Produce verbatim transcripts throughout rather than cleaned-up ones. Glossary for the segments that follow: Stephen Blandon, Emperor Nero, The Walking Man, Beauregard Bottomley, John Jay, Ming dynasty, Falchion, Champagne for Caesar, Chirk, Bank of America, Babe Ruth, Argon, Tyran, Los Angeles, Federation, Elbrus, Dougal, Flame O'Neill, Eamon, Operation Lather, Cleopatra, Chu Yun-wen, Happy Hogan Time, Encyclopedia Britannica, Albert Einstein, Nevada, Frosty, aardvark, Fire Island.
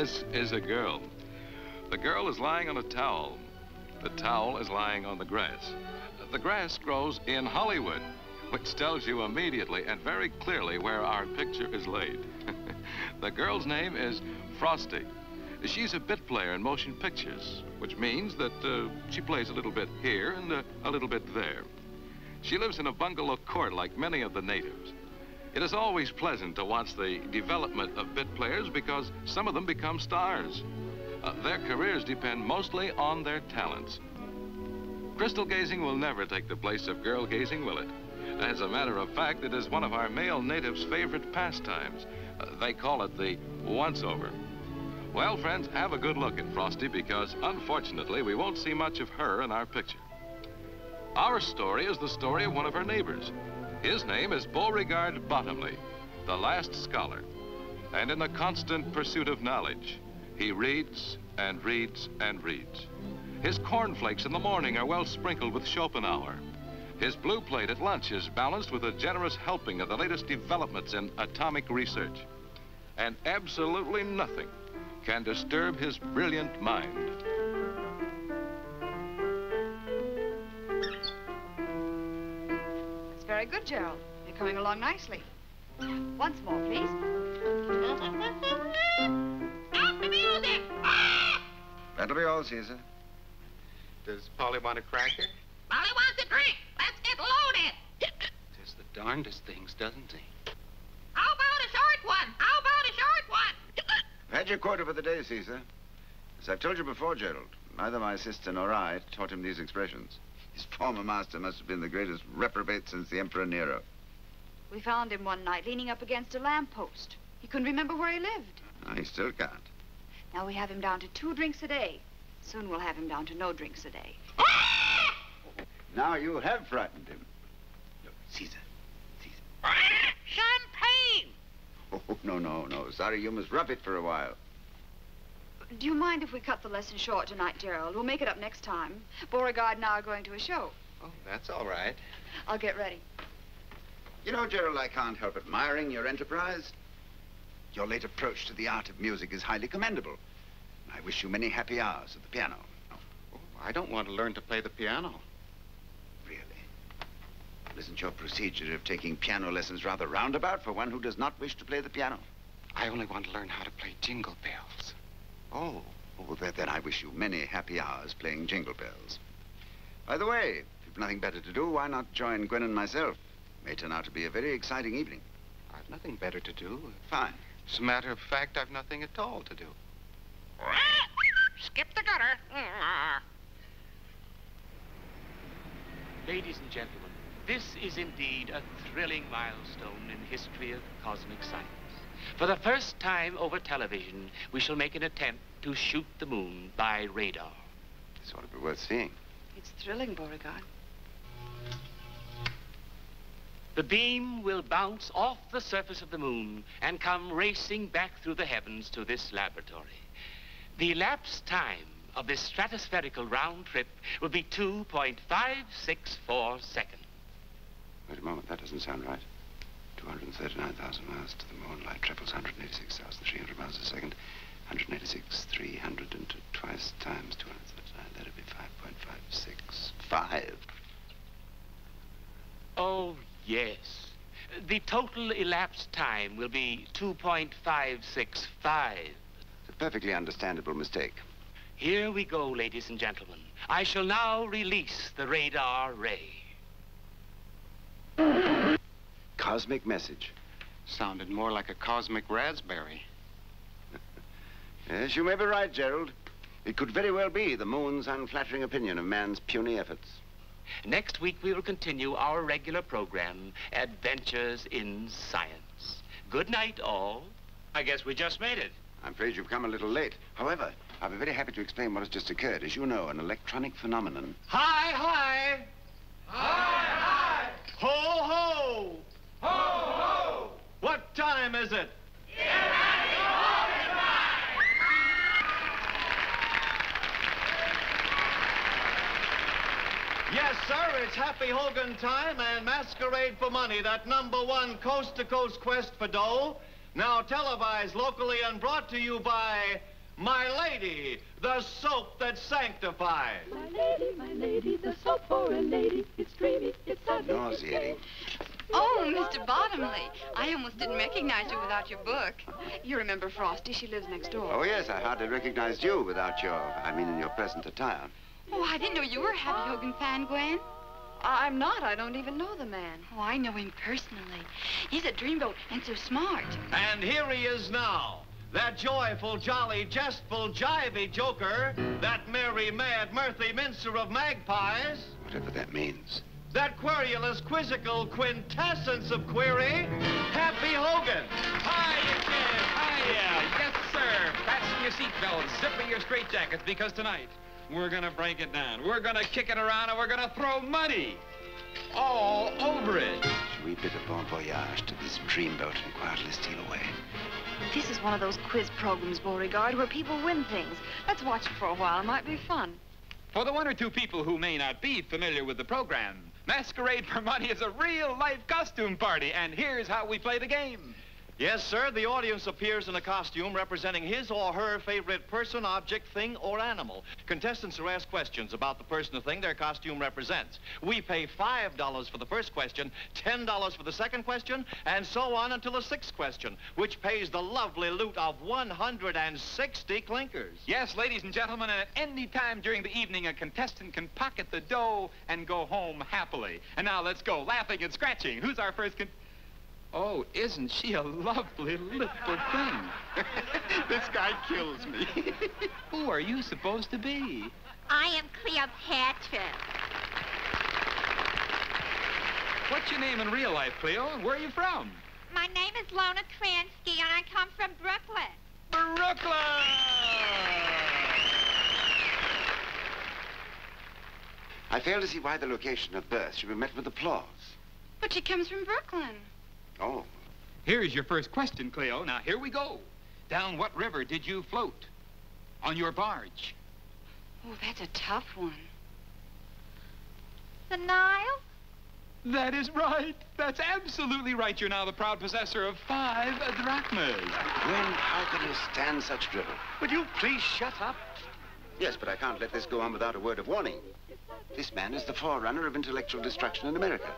This is a girl. The girl is lying on a towel. The towel is lying on the grass. The grass grows in Hollywood, which tells you immediately and very clearly where our picture is laid. The girl's name is Frosty. She's a bit player in motion pictures, which means that uh, she plays a little bit here and uh, a little bit there. She lives in a bungalow court like many of the natives. It is always pleasant to watch the development of bit players because some of them become stars. Uh, their careers depend mostly on their talents. Crystal gazing will never take the place of girl gazing, will it? As a matter of fact, it is one of our male natives' favorite pastimes. Uh, they call it the once-over. Well, friends, have a good look at Frosty because, unfortunately, we won't see much of her in our picture. Our story is the story of one of her neighbors. His name is Beauregard Bottomley, the last scholar. And in the constant pursuit of knowledge, he reads and reads and reads. His cornflakes in the morning are well sprinkled with Schopenhauer. His blue plate at lunch is balanced with a generous helping of the latest developments in atomic research. And absolutely nothing can disturb his brilliant mind. That's very good, Gerald. You're coming along nicely. Once more, please. Out the music! Ah! That'll be all, Caesar. Does Polly want a cracker? Polly wants a drink. Let's get loaded. Says the darndest things, doesn't he? How about a short one? How about a short one? I've had your quota for the day, Caesar. As I've told you before, Gerald, neither my sister nor I taught him these expressions. His former master must have been the greatest reprobate since the Emperor Nero. We found him one night leaning up against a lamppost. He couldn't remember where he lived. No, he still can't. Now we have him down to two drinks a day. Soon we'll have him down to no drinks a day. Now you have frightened him. Look, Caesar. Caesar. Champagne! Oh, no, no, no. Sorry, you must rough it for a while. Do you mind if we cut the lesson short tonight, Gerald? We'll make it up next time. Beauregard and I are going to a show. Oh, that's all right. I'll get ready. You know, Gerald, I can't help admiring your enterprise. Your late approach to the art of music is highly commendable. I wish you many happy hours at the piano. Oh, I don't want to learn to play the piano. Really? Isn't your procedure of taking piano lessons rather roundabout for one who does not wish to play the piano? I only want to learn how to play Jingle Bells. Oh, oh then, then I wish you many happy hours playing Jingle Bells. By the way, if you've nothing better to do, why not join Gwen and myself? It may turn out to be a very exciting evening. I've nothing better to do. Fine. As a matter of fact, I've nothing at all to do. Skip the gutter. Ladies and gentlemen, this is indeed a thrilling milestone in the history of cosmic science. For the first time over television, we shall make an attempt to shoot the moon by radar. This ought to be worth seeing. It's thrilling, Beauregard. The beam will bounce off the surface of the moon and come racing back through the heavens to this laboratory. The elapsed time of this stratospherical round trip will be two point five six four seconds. Wait a moment, that doesn't sound right. two hundred thirty-nine thousand miles to the moonlight travels one hundred eighty-six thousand three hundred miles a second. one hundred eighty-six, three hundred into twice times two hundred thirty-nine. That'd be five point five six five. Oh, yes. The total elapsed time will be two point five six five. Perfectly understandable mistake. Here we go, ladies and gentlemen. I shall now release the radar ray. Cosmic message. Sounded more like a cosmic raspberry. Yes, you may be right, Gerald. It could very well be the moon's unflattering opinion of man's puny efforts. Next week, we will continue our regular program, Adventures in Science. Good night, all. I guess we just made it. I'm afraid you've come a little late. However, I'll be very happy to explain what has just occurred. As you know, an electronic phenomenon. Hi, hi! Hi, hi! Ho, ho! Ho, ho! What time is it? It's happy Hogan time! Yes, sir, it's Happy Hogan Time and Masquerade for Money, that number one coast-to-coast quest for dough. Now televised locally and brought to you by My Lady, the soap that sanctifies. My lady, my lady, the soap for a lady. It's dreamy, it's sunny. Nauseating. Oh, Mister Bottomley, I almost didn't recognize you without your book. You remember Frosty, she lives next door. Oh, yes, I hardly recognized you without your, I mean, in your present attire. Oh, I didn't know you were a Happy Hogan fan, Gwen. I'm not. I don't even know the man. Oh, I know him personally. He's a dreamboat and so smart. And here he is now. That joyful, jolly, jestful, jivey joker. That merry, mad, mirthy mincer of magpies. Whatever that means. That querulous, quizzical quintessence of query, Happy Hogan. Hiya, kid. Hiya. Yes, sir. Fasten your seatbelts, zip in your straitjackets, because tonight, we're gonna break it down. We're gonna kick it around, and we're gonna throw money all over it. Should we bid a bon voyage to this dreamboat and quietly steal away? This is one of those quiz programs, Beauregard, where people win things. Let's watch it for a while. It might be fun. For the one or two people who may not be familiar with the program, Masquerade for Money is a real-life costume party, and here's how we play the game. Yes, sir, the audience appears in a costume representing his or her favorite person, object, thing, or animal. Contestants are asked questions about the person or thing their costume represents. We pay five dollars for the first question, ten dollars for the second question, and so on until the sixth question, which pays the lovely loot of one hundred sixty clinkers. Yes, ladies and gentlemen, and at any time during the evening, a contestant can pocket the dough and go home happily. And now let's go, laughing and scratching. Who's our first con... Oh, isn't she a lovely little thing? This guy kills me. Who are you supposed to be? I am Cleopatra. What's your name in real life, Cleo? Where are you from? My name is Lona Kransky, and I come from Brooklyn. Brooklyn! I fail to see why the location of birth should be met with applause. But she comes from Brooklyn. Oh. Here's your first question, Cleo. Now, here we go. Down what river did you float on your barge? Oh, that's a tough one. The Nile? That is right. That's absolutely right. You're now the proud possessor of five drachmas. Gwen, how can you stand such drivel? Would you please shut up? Yes, but I can't let this go on without a word of warning. This man is the forerunner of intellectual destruction in America.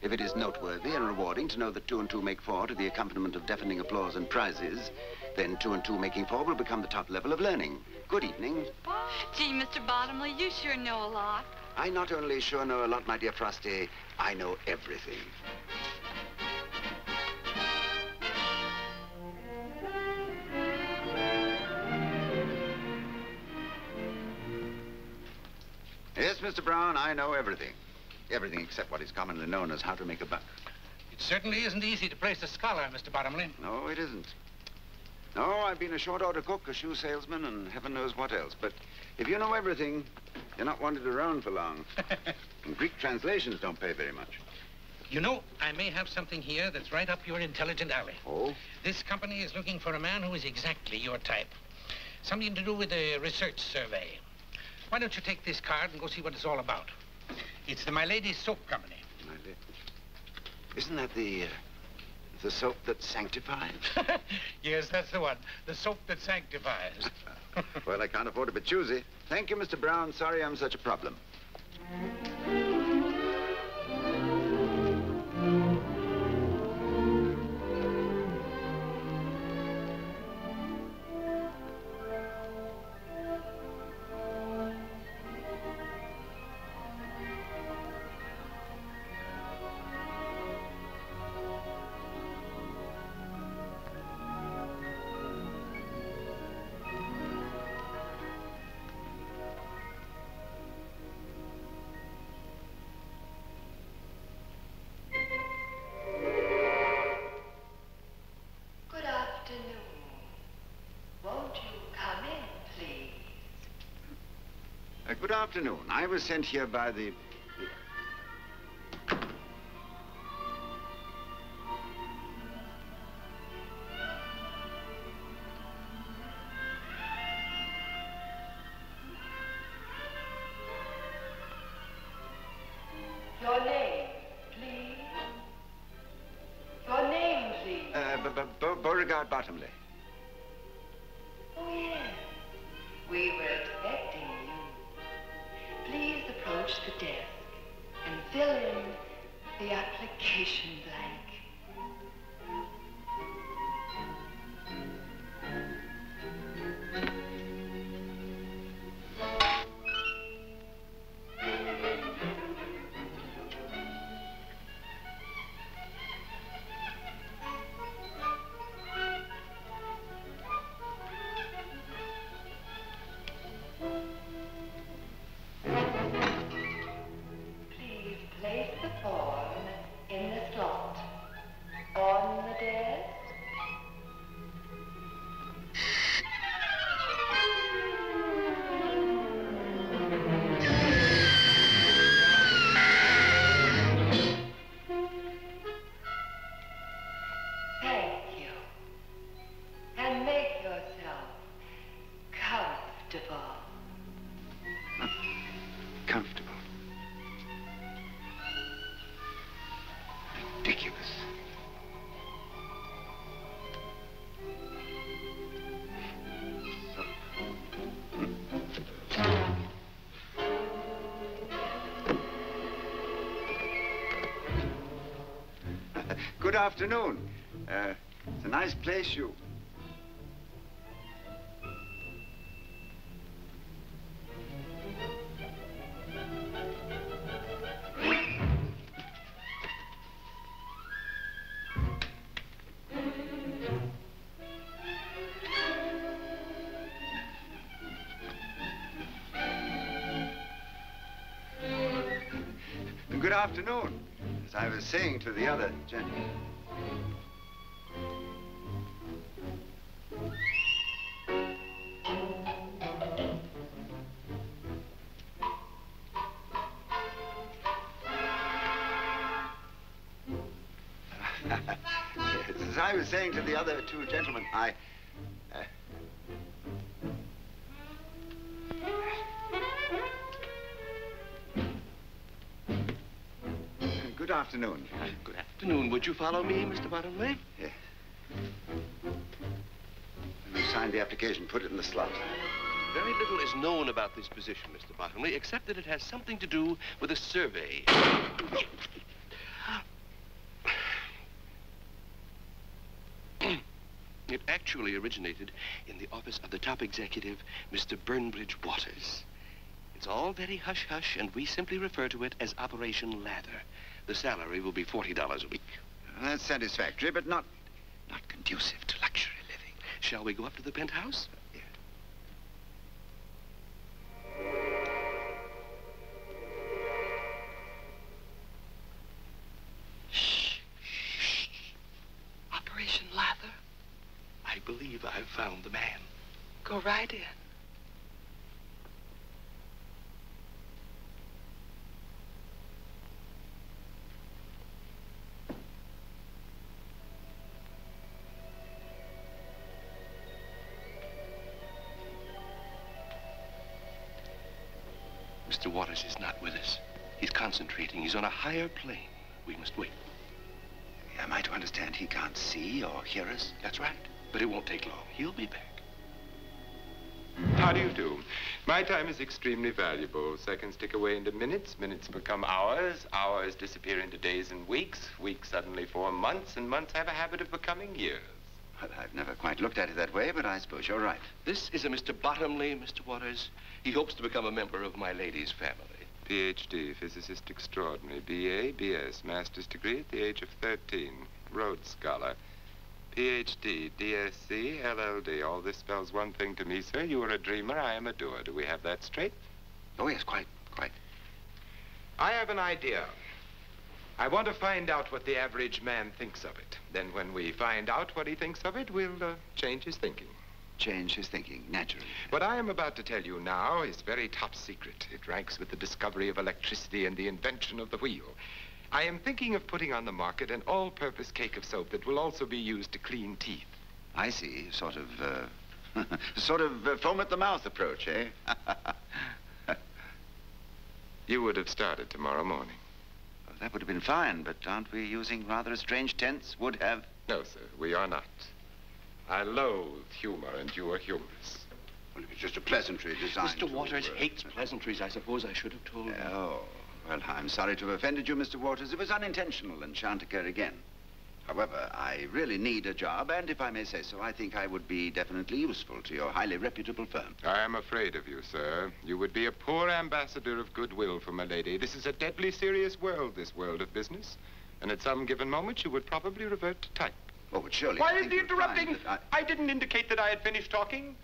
If it is noteworthy and rewarding to know that two and two make four to the accompaniment of deafening applause and prizes, then two and two making four will become the top level of learning. Good evening. Gee, Mister Bottomley, you sure know a lot. I not only sure know a lot, my dear Frosty, I know everything. Yes, Mister Brown, I know everything. Everything except what is commonly known as how to make a buck. It certainly isn't easy to place a scholar, Mister Bottomley. No, it isn't. No, I've been a short-order cook, a shoe salesman, and heaven knows what else. But if you know everything, you're not wanted around for long. And Greek translations don't pay very much. You know, I may have something here that's right up your intelligent alley. Oh? This company is looking for a man who is exactly your type. Something to do with a research survey. Why don't you take this card and go see what it's all about? It's the My Lady's Soap Company. My Lady. Isn't that the, uh, the soap that sanctifies? Yes, that's the one. The soap that sanctifies. Well, I can't afford to be choosy. Thank you, Mister Brown. Sorry I'm such a problem. Good afternoon. I was sent here by the... Your name, please. Your name, please. Uh, B- B- Beauregard Bottomley. Oh, yes. We were expecting you. Please approach the desk and fill in the application blank. Good afternoon. Uh, it's a nice place you... Good afternoon, as I was saying to the other gentleman. Saying to the other two gentlemen, I... Uh, good afternoon. Good afternoon. Would you follow me, Mister Bottomley? Yeah. You signed the application, put it in the slot. Very little is known about this position, Mister Bottomley, except that it has something to do with a survey. It actually originated in the office of the top executive, Mister Burnbridge Waters. It's all very hush-hush, and we simply refer to it as Operation Lather. The salary will be forty dollars a week. Well, that's satisfactory, but not, not conducive to luxury living. Shall we go up to the penthouse? Yeah. Shh. Shh. Operation Lather. I believe I've found the man. Go right in. Mister Waters is not with us. He's concentrating. He's on a higher plane. We must wait. Am I to understand he can't see or hear us? That's right. But it won't take long. He'll be back. How do you do? My time is extremely valuable. Seconds tick away into minutes. Minutes become hours. Hours disappear into days and weeks. Weeks suddenly form months, and months have a habit of becoming years. Well, I've never quite looked at it that way, but I suppose you're right. This is a Mister Bottomley, Mister Waters. He hopes to become a member of my lady's family. P H D, physicist extraordinary. B A, B S, master's degree at the age of thirteen. Rhodes Scholar. P H D, D S C, L L D. All this spells one thing to me, sir. You are a dreamer, I am a doer. Do we have that straight? Oh, yes, quite, quite. I have an idea. I want to find out what the average man thinks of it. Then when we find out what he thinks of it, we'll uh, change his thinking. Change his thinking, naturally. What I am about to tell you now is very top secret. It ranks with the discovery of electricity and the invention of the wheel. I am thinking of putting on the market an all-purpose cake of soap that will also be used to clean teeth. I see. Sort of, uh, sort of uh, foam-at-the-mouth approach, eh? You would have started tomorrow morning. Well, that would have been fine, but aren't we using rather a strange tense? Would have? No, sir, we are not. I loathe humor, and you are humorous. Well, it was just a pleasantry designed Mister Waters hates pleasantries. I suppose I should have told you. Oh, well, I'm sorry to have offended you, Mister Waters. It was unintentional and shan't occur again. However, I really need a job, and if I may say so, I think I would be definitely useful to your highly reputable firm. I am afraid of you, sir. You would be a poor ambassador of goodwill for my lady. This is a deadly serious world, this world of business. And at some given moment, you would probably revert to type. Oh, but surely... Why is the interrupting? I... I didn't indicate that I had finished talking,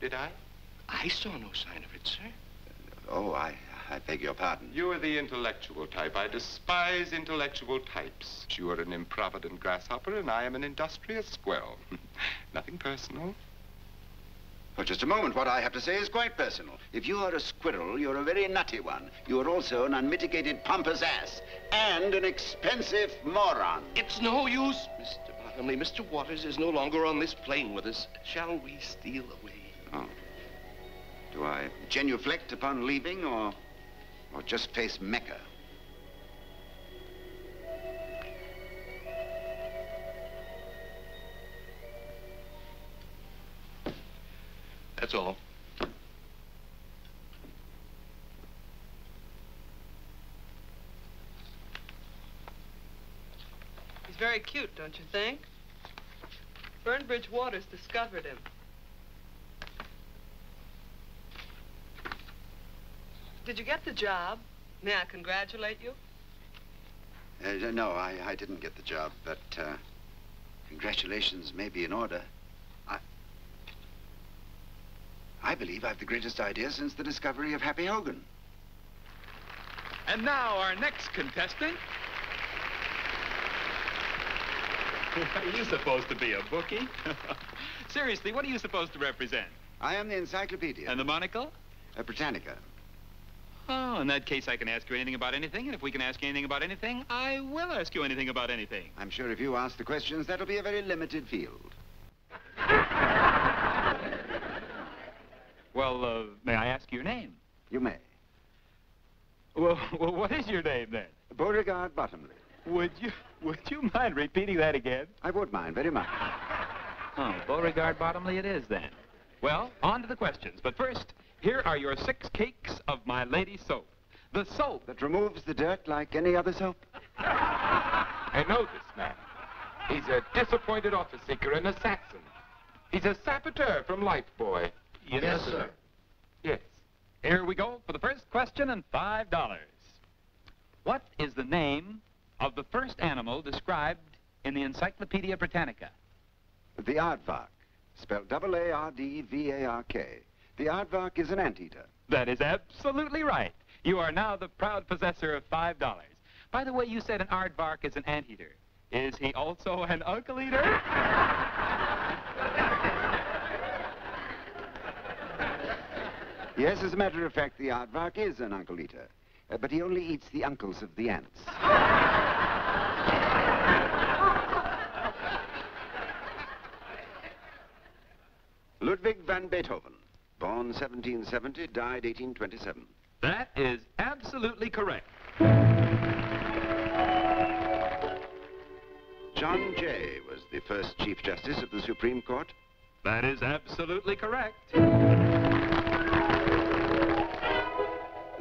did I? I saw no sign of it, sir. Uh, oh, I... I beg your pardon. You are the intellectual type. I despise intellectual types. You are an improvident grasshopper, and I am an industrious squirrel. Nothing personal. Well, just a moment. What I have to say is quite personal. If you are a squirrel, you're a very nutty one. You are also an unmitigated pompous ass and an expensive moron. It's no use, Mister Bottomley. Mister Waters is no longer on this plane with us. Shall we steal away? Oh. Do I genuflect upon leaving, or... or just face Mecca? That's all. He's very cute, don't you think? Burnbridge Waters discovered him. Did you get the job? May I congratulate you? Uh, no, I, I didn't get the job, but uh, congratulations may be in order. I, I believe I've the greatest idea since the discovery of Happy Hogan. And now our next contestant. Are you supposed to be a bookie? Seriously, what are you supposed to represent? I am the encyclopedia. And the monocle? Uh, Britannica. Oh, in that case, I can ask you anything about anything, and if we can ask you anything about anything, I will ask you anything about anything. I'm sure if you ask the questions, that'll be a very limited field. Well, uh, may I ask your name? You may. Well, well, what is your name, then? Beauregard Bottomley. Would you, would you mind repeating that again? I would mind, very much. Oh, Beauregard Bottomley it is, then. Well, on to the questions, but first... Here are your six cakes of My Lady's Soap. The soap that removes the dirt like any other soap. I know this man. He's a disappointed office seeker, an assassin. He's a saboteur from Life Boy. Yes, yes sir. sir. Yes. Here we go for the first question and five dollars. What is the name of the first animal described in the Encyclopedia Britannica? The aardvark, spelled double A R D V A R K. The aardvark is an anteater. That is absolutely right. You are now the proud possessor of five dollars. By the way, you said an aardvark is an anteater. Is he also an uncle eater? Yes, as a matter of fact, the aardvark is an uncle eater. Uh, but he only eats the uncles of the ants. Ludwig van Beethoven. Born seventeen seventy, died eighteen twenty-seven. That is absolutely correct. John Jay was the first Chief Justice of the Supreme Court. That is absolutely correct.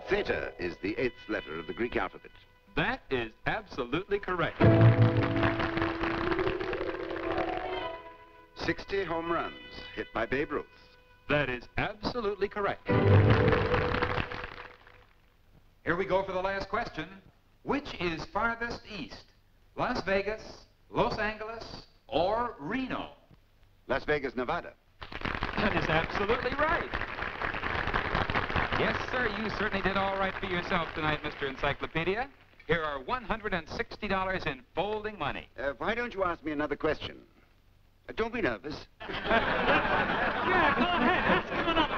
Theta is the eighth letter of the Greek alphabet. That is absolutely correct. sixty home runs hit by Babe Ruth. That is absolutely correct. Here we go for the last question. Which is farthest east? Las Vegas, Los Angeles, or Reno? Las Vegas, Nevada. That is absolutely right. Yes, sir, you certainly did all right for yourself tonight, Mister Encyclopedia. Here are one hundred sixty dollars in folding money. Uh, why don't you ask me another question? Uh, don't be nervous. Yeah, go ahead. Ask him another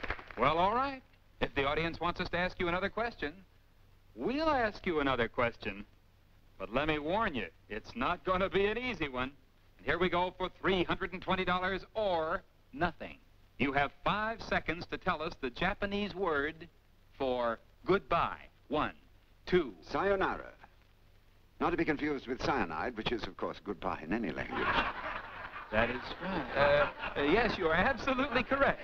one. Yeah. Well, all right. If the audience wants us to ask you another question, we'll ask you another question. But let me warn you, it's not going to be an easy one. And here we go for three hundred twenty dollars or nothing. You have five seconds to tell us the Japanese word for goodbye. One, two. Sayonara. Not to be confused with cyanide, which is, of course, goodbye in any language. That is right. Uh, uh, yes, you are absolutely correct.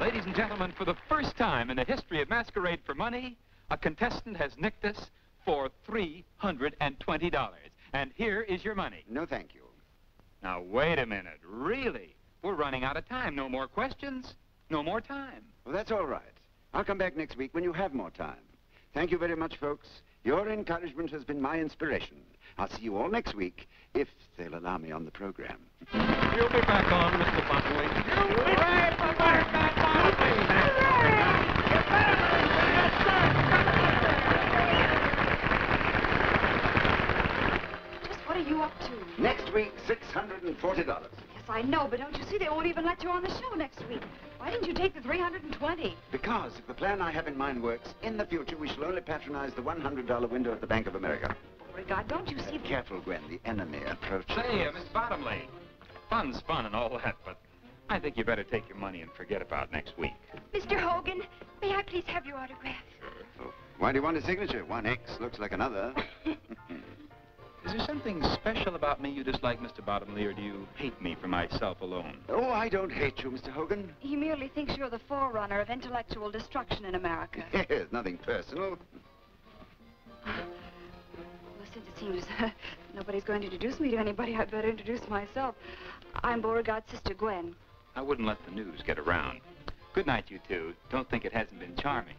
Ladies and gentlemen, for the first time in the history of Masquerade for Money, a contestant has nicked us for three hundred twenty dollars. And here is your money. No, thank you. Now, wait a minute. Really? We're running out of time. No more questions. No more time. Well, that's all right. I'll come back next week when you have more time. Thank you very much, folks. Your encouragement has been my inspiration. I'll see you all next week, if they'll allow me on the program. You'll be back on, Mister Bottomley. You'll be back on, Mister Bottomley. Just what are you up to? Next week, six hundred forty dollars. I know, but don't you see, they won't even let you on the show next week. Why didn't you take the three hundred twenty? Because if the plan I have in mind works, in the future we shall only patronize the one hundred dollar window at the Bank of America. Beauregard, don't you see... Uh, careful, Gwen, the enemy approaches. Say, uh, Miss Bottomley, fun's fun and all that, but I think you better take your money and forget about next week. Mister Hogan, may I please have your autograph? Sure. Oh, why do you want a signature? One X looks like another. Is there something special about me you dislike, Mister Bottomley, or do you hate me for myself alone? Oh, I don't hate you, Mister Hogan. He merely thinks you're the forerunner of intellectual destruction in America. Yes, nothing personal. Well, since it seems uh, nobody's going to introduce me to anybody, I'd better introduce myself. I'm Beauregard's sister, Gwen. I wouldn't let the news get around. Good night, you two. Don't think it hasn't been charming.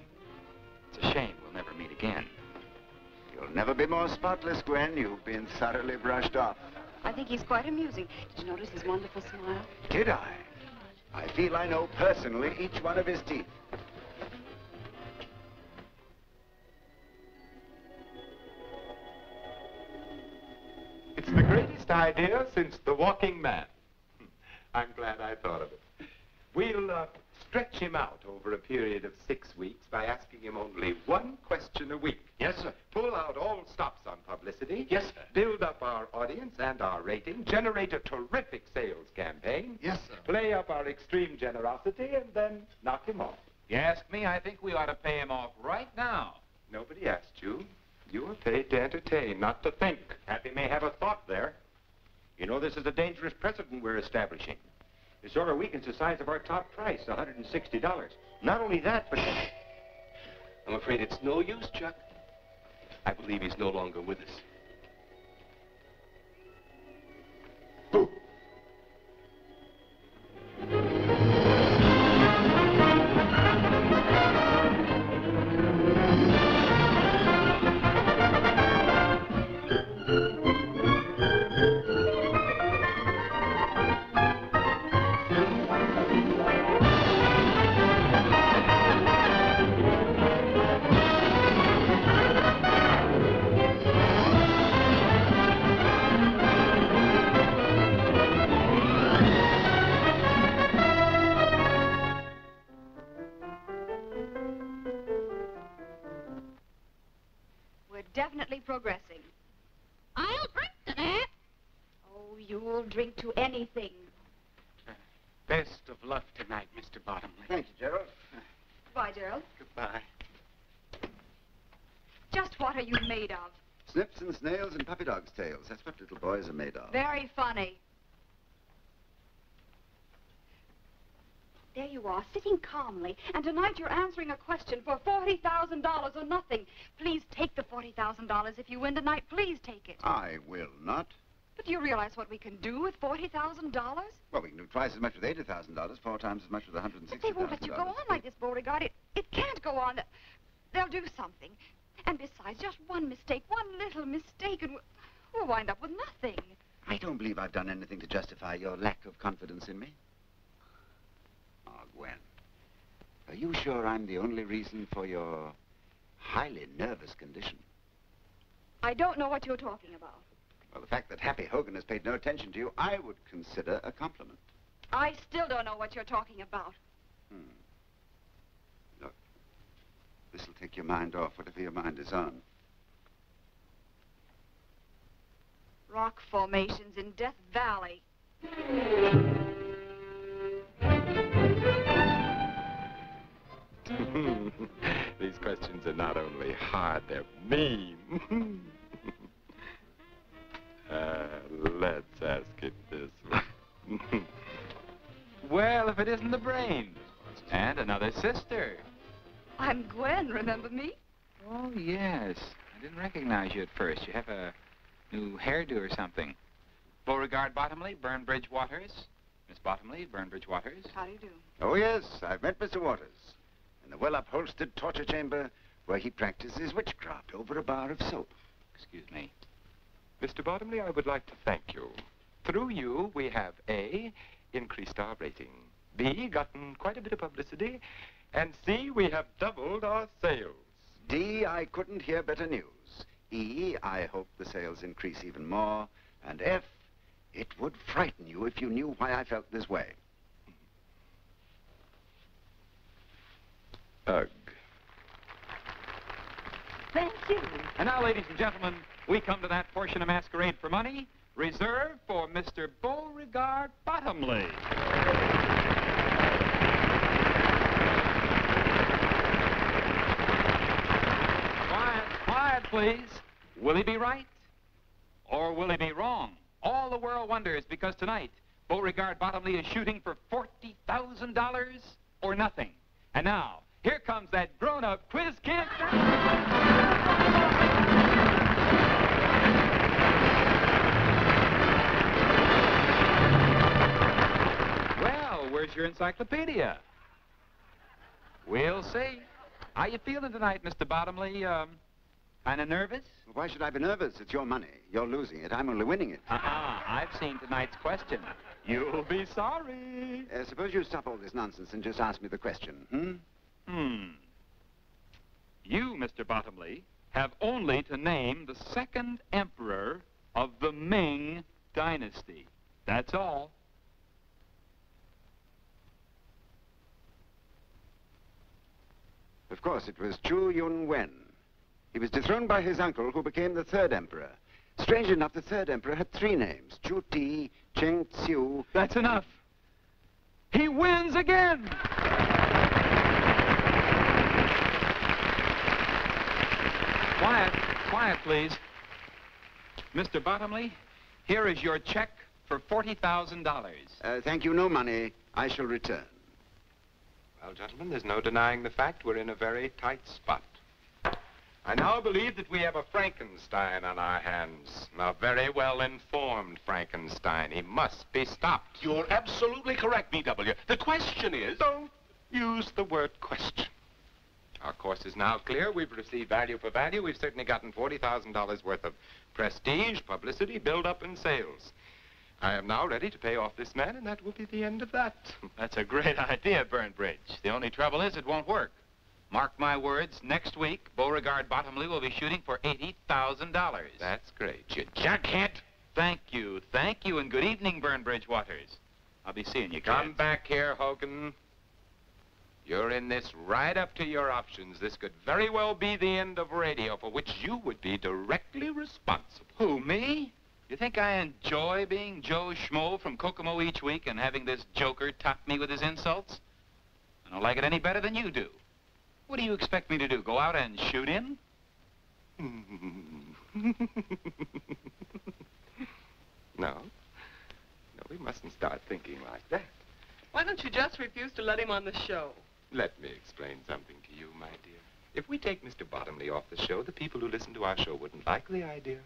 It's a shame we'll never meet again. You'll never be more spotless, Gwen. You've been thoroughly brushed off. I think he's quite amusing. Did you notice his wonderful smile? Did I? I feel I know personally each one of his teeth. It's the greatest idea since The Walking Man. I'm glad I thought of it. We'll uh, stretch him out over a period of six weeks by asking him only one question a week. Yes, sir. Pull out all stops on publicity. Yes, sir. Build up our audience and our rating. Generate a terrific sales campaign. Yes, sir. Play up our extreme generosity and then knock him off. You ask me, I think we ought to pay him off right now. Nobody asked you. You were paid to entertain, not to think. Happy may have a thought there. You know, this is a dangerous precedent we're establishing. It sort of weakens the size of our top price, one hundred sixty dollars. Not only that, but... I'm afraid it's no use, Chuck. I believe he's no longer with us. Boo! Progressing. I'll drink to that. Oh, you'll drink to anything. Uh, best of luck tonight, Mister Bottomley. Thank you, Gerald. Goodbye, Gerald. Goodbye. Just what are you made of? Snips and snails and puppy dogs' tails. That's what little boys are made of. Very funny. There you are, sitting calmly, and tonight you're answering a question for forty thousand dollars or nothing. Please take the forty thousand dollars. If you win tonight, please take it. I will not. But do you realize what we can do with forty thousand dollars? Well, we can do twice as much with eighty thousand dollars, four times as much with one hundred sixty thousand dollars. But they won't let you go on like this, Beauregard. It, it can't go on. They'll do something. And besides, just one mistake, one little mistake, and we'll wind up with nothing. I don't believe I've done anything to justify your lack of confidence in me. Gwen, are you sure I'm the only reason for your highly nervous condition? I don't know what you're talking about. Well, the fact that Happy Hogan has paid no attention to you, I would consider a compliment. I still don't know what you're talking about. Hmm. Look, this'll take your mind off whatever your mind is on. Rock formations in Death Valley. These questions are not only hard, they're mean. uh, let's ask it this way. Well, if it isn't the brain. And another sister. I'm Gwen, remember me? Oh, yes. I didn't recognize you at first. You have a new hairdo or something. Beauregard Bottomley, Burnbridge Waters. Miss Bottomley, Burnbridge Waters. How do you do? Oh, yes. I've met Mister Waters in the well-upholstered torture chamber where he practices witchcraft over a bar of soap. Excuse me. Mister Bottomley, I would like to thank you. Through you, we have A, increased our rating, B, gotten quite a bit of publicity, and C, we have doubled our sales. D, I couldn't hear better news. E, I hope the sales increase even more. And F, it would frighten you if you knew why I felt this way. Ugh. Thank you. And now, ladies and gentlemen, we come to that portion of Masquerade for Money reserved for Mister Beauregard Bottomley. Quiet, quiet, please. Will he be right? Or will he be wrong? All the world wonders because tonight, Beauregard Bottomley is shooting for forty thousand dollars or nothing. And now, here comes that grown-up quiz kid. Well, where's your encyclopedia? We'll see. How you feeling tonight, Mister Bottomley? Um, Kinda nervous? Why should I be nervous? It's your money. You're losing it. I'm only winning it. Uh-uh. I've seen tonight's question. You'll be sorry. Uh, suppose you stop all this nonsense and just ask me the question, hmm? Hmm. You, Mister Bottomley, have only to name the second emperor of the Ming dynasty. That's all. Of course, it was Chu Yun-wen. He was dethroned by his uncle, who became the third emperor. Strange enough, the third emperor had three names. Chu Ti, Cheng Xiu. That's enough. He wins again! Quiet, quiet, please. Mister Bottomley, here is your check for forty thousand dollars. Uh, thank you, no money. I shall return. Well, gentlemen, there's no denying the fact we're in a very tight spot. I now believe that we have a Frankenstein on our hands. A very well-informed Frankenstein. He must be stopped. You're absolutely correct, B W. The question is... Don't use the word question. Our course is now clear. We've received value for value. We've certainly gotten forty thousand dollars worth of prestige, publicity, build-up, and sales. I am now ready to pay off this man, and that will be the end of that. That's a great idea, Burnbridge. The only trouble is it won't work. Mark my words, next week, Beauregard Bottomley will be shooting for eighty thousand dollars. That's great. You jackhead! Thank you, thank you, and good evening, Burnbridge Waters. I'll be seeing you, kids. Come back here, Hogan. You're in this right up to your options. This could very well be the end of radio, for which you would be directly responsible. Who, me? You think I enjoy being Joe Schmo from Kokomo each week and having this joker top me with his insults? I don't like it any better than you do. What do you expect me to do, go out and shoot him? No. No, we mustn't start thinking like that. Why don't you just refuse to let him on the show? Let me explain something to you, my dear. If we take Mister Bottomley off the show, the people who listen to our show wouldn't like the idea.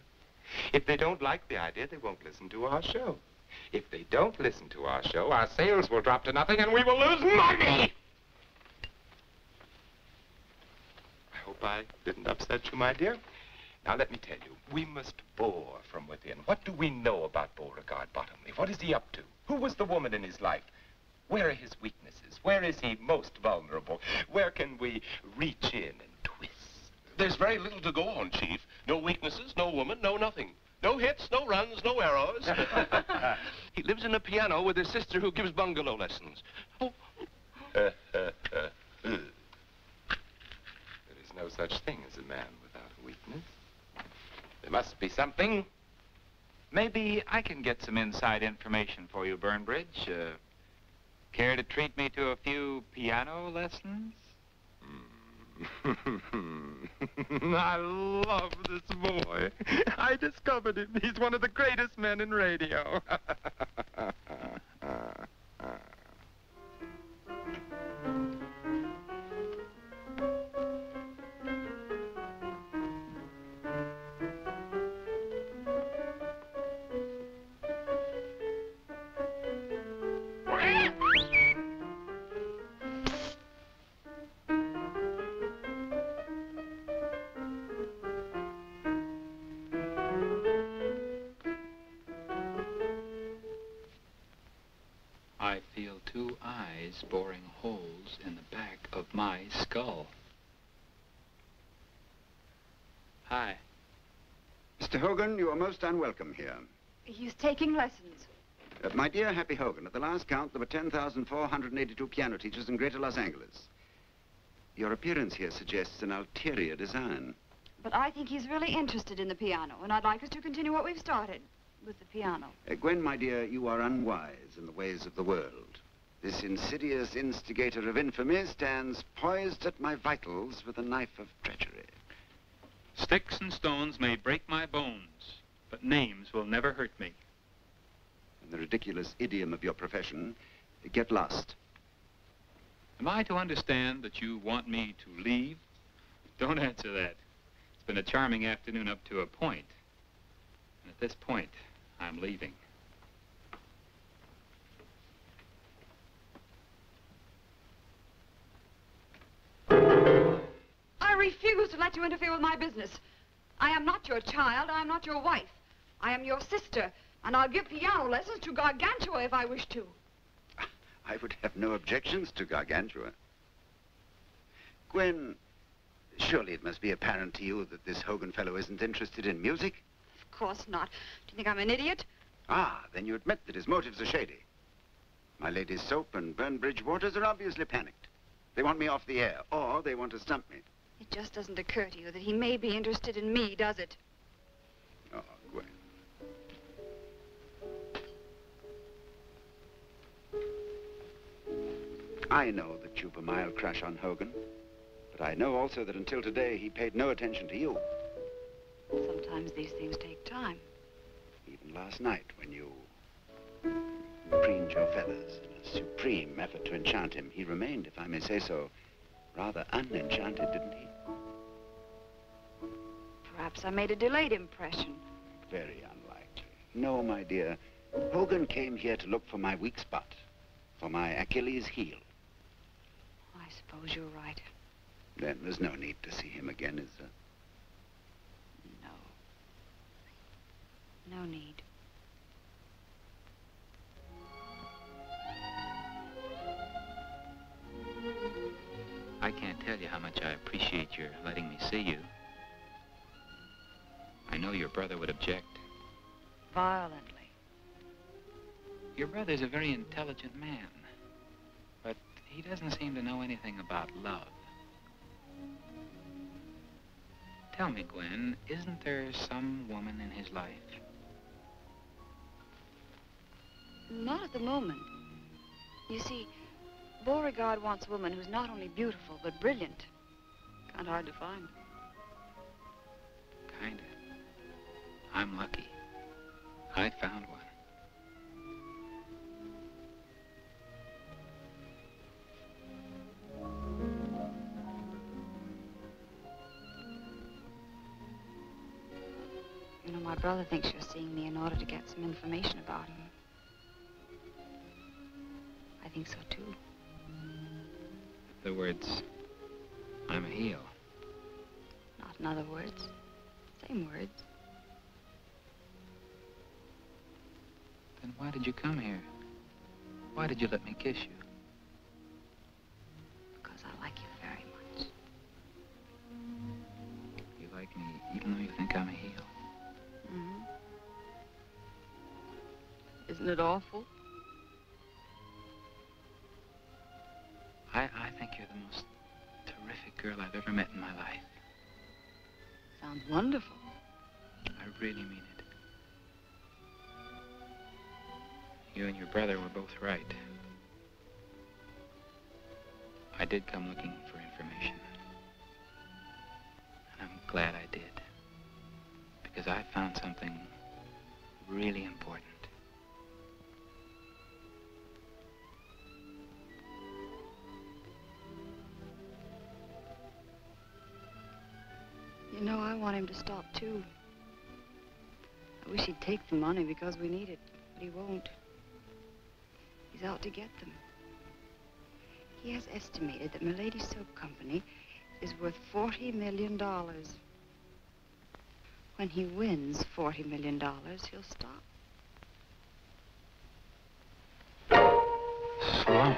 If they don't like the idea, they won't listen to our show. If they don't listen to our show, our sales will drop to nothing and we will lose money! I hope I didn't upset you, my dear. Now, let me tell you, we must bore from within. What do we know about Beauregard Bottomley? What is he up to? Who was the woman in his life? Where are his weaknesses? Where is he most vulnerable? Where can we reach in and twist? There's very little to go on, Chief. No weaknesses, no woman, no nothing. No hits, no runs, no arrows. He lives in a piano with his sister who gives bungalow lessons. Oh. Uh, uh, uh, uh. No such thing as a man without a weakness. There must be something. Maybe I can get some inside information for you, Burnbridge. Uh, care to treat me to a few piano lessons? Mm. I love this boy. I discovered him. He's one of the greatest men in radio. Boring holes in the back of my skull. Hi. Mister Hogan, you are most unwelcome here. He's taking lessons. Uh, my dear Happy Hogan, at the last count, there were ten thousand four hundred eighty-two piano teachers in Greater Los Angeles. Your appearance here suggests an ulterior design. But I think he's really interested in the piano, and I'd like us to continue what we've started with the piano. Uh, Gwen, my dear, you are unwise in the ways of the world. This insidious instigator of infamy stands poised at my vitals with a knife of treachery. Sticks and stones may break my bones, but names will never hurt me. In the ridiculous idiom of your profession, get lost. Am I to understand that you want me to leave? Don't answer that. It's been a charming afternoon up to a point. And at this point, I'm leaving. I refuse to let you interfere with my business. I am not your child, I am not your wife. I am your sister, and I'll give piano lessons to Gargantua if I wish to. I would have no objections to Gargantua. Gwen, surely it must be apparent to you that this Hogan fellow isn't interested in music? Of course not. Do you think I'm an idiot? Ah, then you admit that his motives are shady. My Lady's Soap and Burnbridge Waters are obviously panicked. They want me off the air, or they want to stump me. It just doesn't occur to you that he may be interested in me, does it? Oh, Gwen. I know that you've a mild crush on Hogan, but I know also that until today he paid no attention to you. Sometimes these things take time. Even last night when you preened your feathers in a supreme effort to enchant him, he remained, if I may say so, rather unenchanted, didn't he? Perhaps I made a delayed impression. Very unlikely. No, my dear. Hogan came here to look for my weak spot, for my Achilles heel. I suppose you're right. Then there's no need to see him again, is there? No. No need. I can't tell you how much I appreciate your letting me see you. I know your brother would object. Violently. Your brother's a very intelligent man, but he doesn't seem to know anything about love. Tell me, Gwen, isn't there some woman in his life? Not at the moment. You see, Beauregard wants a woman who's not only beautiful, but brilliant. Kind of hard to find. Kinda. I'm lucky. I found one. You know, my brother thinks you're seeing me in order to get some information about him. I think so, too. In other words, I'm a heel. Not in other words. Same words. Then why did you come here? Why did you let me kiss you? Because I like you very much. You like me even though you think I'm a heel? Mm-hmm. Isn't it awful? I, I think you're the most terrific girl I've ever met in my life. Sounds wonderful. I really mean it. You and your brother were both right. I did come looking for information. glad I did, because I found something really important. You know, I want him to stop, too. I wish he'd take the money because we need it, but he won't. He's out to get them. He has estimated that My Lady's Soap Company is worth forty million dollars. When he wins forty million dollars, he'll stop. Slump.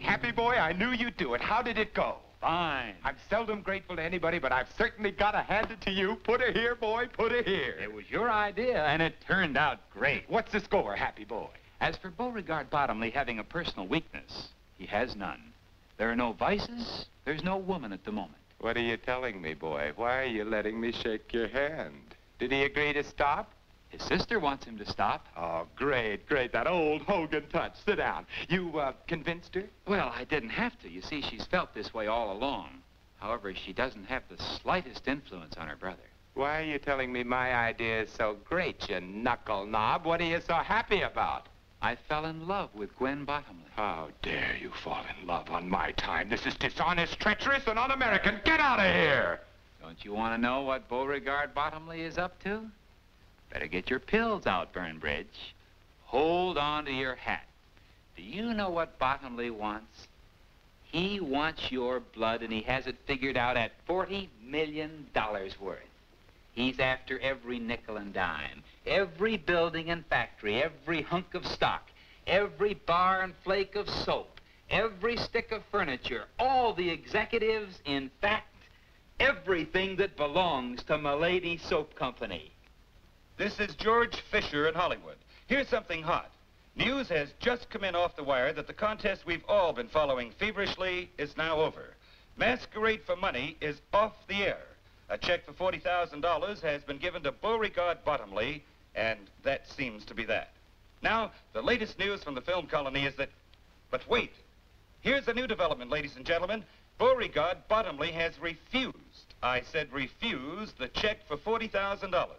Happy Boy, I knew you'd do it. How did it go? Fine. I'm seldom grateful to anybody, but I've certainly got to hand it to you. Put her here, boy, put her here. It was your idea, and it turned out great. What's the score, Happy Boy? As for Beauregard Bottomley having a personal weakness, he has none. There are no vices, there's no woman at the moment. What are you telling me, boy? Why are you letting me shake your hand? Did he agree to stop? His sister wants him to stop. Oh, great, great, that old Hogan touch. Sit down. You, uh, convinced her? Well, I didn't have to. You see, she's felt this way all along. However, she doesn't have the slightest influence on her brother. Why are you telling me my idea is so great, you knuckle knob? What are you so happy about? I fell in love with Gwen Bottomley. How dare you fall in love on my time? This is dishonest, treacherous, and un-American. Get out of here! Don't you want to know what Beauregard Bottomley is up to? Better get your pills out, Burnbridge. Hold on to your hat. Do you know what Bottomley wants? He wants your blood, and he has it figured out at forty million dollars worth. He's after every nickel and dime, every building and factory, every hunk of stock, every bar and flake of soap, every stick of furniture, all the executives, in fact, everything that belongs to My Lady's Soap Company. This is George Fisher in Hollywood. Here's something hot. News has just come in off the wire that the contest we've all been following feverishly is now over. Masquerade for Money is off the air. A check for forty thousand dollars has been given to Beauregard Bottomley, and that seems to be that. Now, the latest news from the film colony is that... But wait. Here's a new development, ladies and gentlemen. Beauregard Bottomley has refused, I said refused, the check for forty thousand dollars.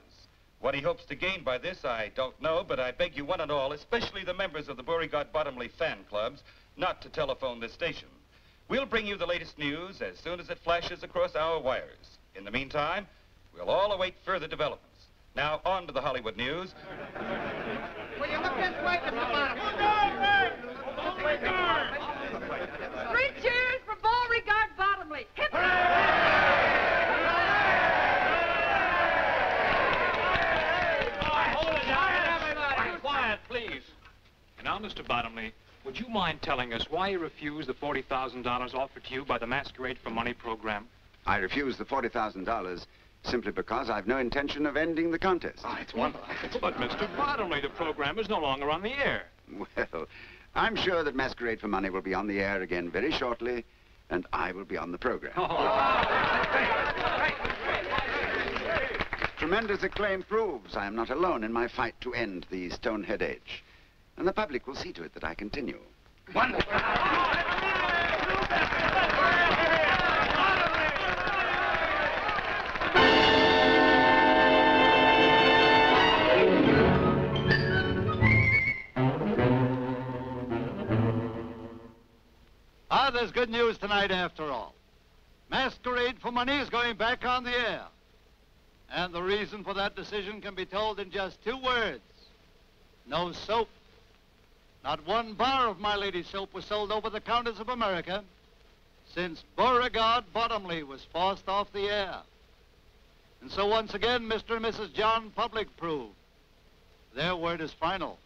What he hopes to gain by this, I don't know, but I beg you one and all, especially the members of the Beauregard Bottomley fan clubs, not to telephone this station. We'll bring you the latest news as soon as it flashes across our wires. In the meantime, we'll all await further developments. Now, on to the Hollywood news. Will you look this way, Mister Bottomley? Hold on, man! Hold on, three cheers for Beauregard Bottomley. Hip hooray! Hooray! Hold it down, everybody. Quiet, please. And now, Mister Bottomley, would you mind telling us why you refused the forty thousand dollars offered to you by the Masquerade for Money program? I refuse the forty thousand dollars simply because I've no intention of ending the contest. Oh, it's wonderful. But, Mister Bottomley, the program is no longer on the air. Well, I'm sure that Masquerade for Money will be on the air again very shortly, and I will be on the program. Oh. Tremendous acclaim proves I am not alone in my fight to end the Stonehead Age, and the public will see to it that I continue. Wonderful. Ah, there's good news tonight after all. Masquerade for Money is going back on the air. And the reason for that decision can be told in just two words. No soap. Not one bar of My Lady's soap was sold over the counters of America since Beauregard Bottomley was forced off the air. And so once again, Mister and Missus John Public prove their word is final.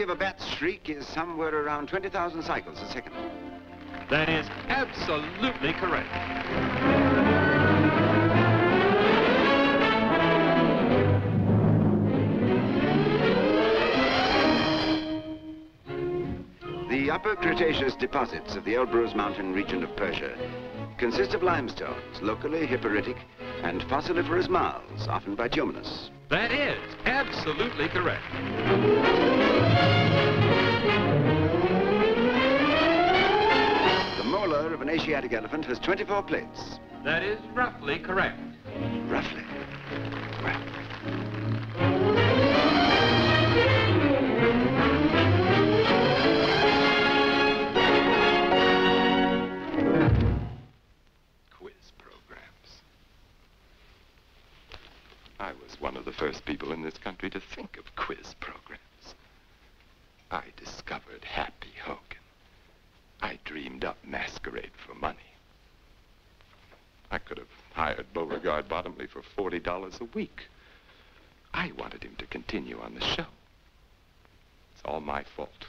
Of a bat's shriek is somewhere around twenty thousand cycles a second. That is absolutely correct. The upper Cretaceous deposits of the Elbrus Mountain region of Persia consist of limestones, locally Hippuritic and fossiliferous marls, often bituminous. That is absolutely correct. an Asiatic elephant has twenty-four plates. That is roughly correct. Roughly. Well. Quiz programs. I was one of the first people in this country to think of quiz programs. I discovered Happy Hogan. I dreamed up Masquerade for Money. I could have hired Beauregard Bottomley for forty dollars a week. I wanted him to continue on the show. It's all my fault.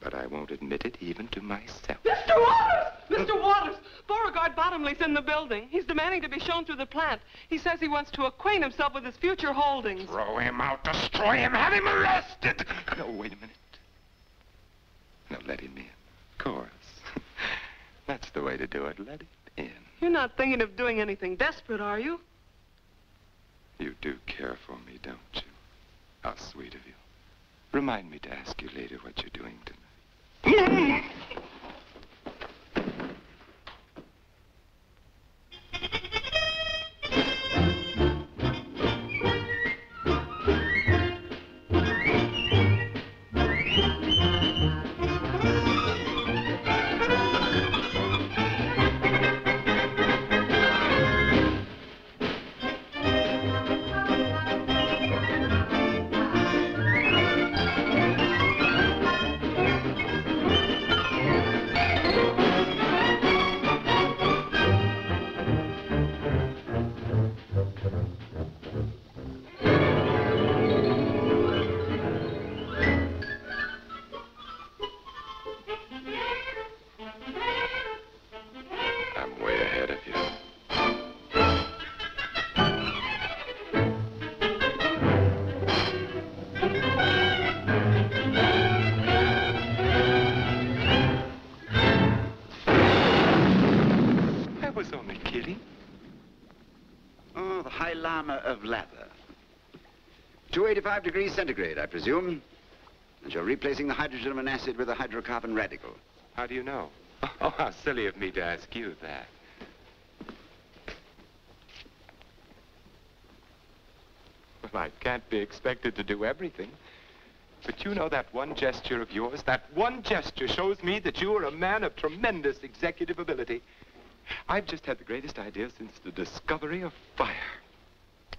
But I won't admit it even to myself. Mister Waters! Mister Waters! Beauregard Bottomley's in the building. He's demanding to be shown through the plant. He says he wants to acquaint himself with his future holdings. Throw him out, destroy him, have him arrested! No, wait a minute. No, let him in. Of course. That's the way to do it. Let him in. You're not thinking of doing anything desperate, are you? You do care for me, don't you? How sweet of you. Remind me to ask you later what you're doing tonight. Of lather. two eighty-five degrees centigrade, I presume. And you're replacing the hydrogen of an acid with a hydrocarbon radical. How do you know? Oh, how silly of me to ask you that. Well, I can't be expected to do everything. But you know that one gesture of yours, that one gesture shows me that you are a man of tremendous executive ability. I've just had the greatest idea since the discovery of fire.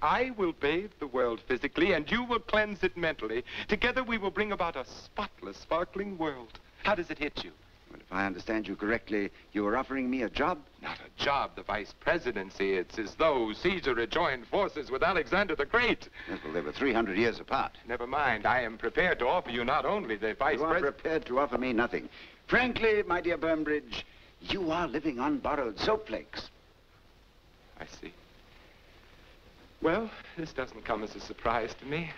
I will bathe the world physically, and you will cleanse it mentally. Together we will bring about a spotless, sparkling world. How does it hit you? Well, if I understand you correctly, you are offering me a job? Not a job, the vice presidency. It's as though Caesar had joined forces with Alexander the Great. Yes, well, they were three hundred years apart. Never mind. I am prepared to offer you not only the vice president... You are pres prepared to offer me nothing. Frankly, my dear Burnbridge, you are living on borrowed soap flakes. I see. Well, this doesn't come as a surprise to me.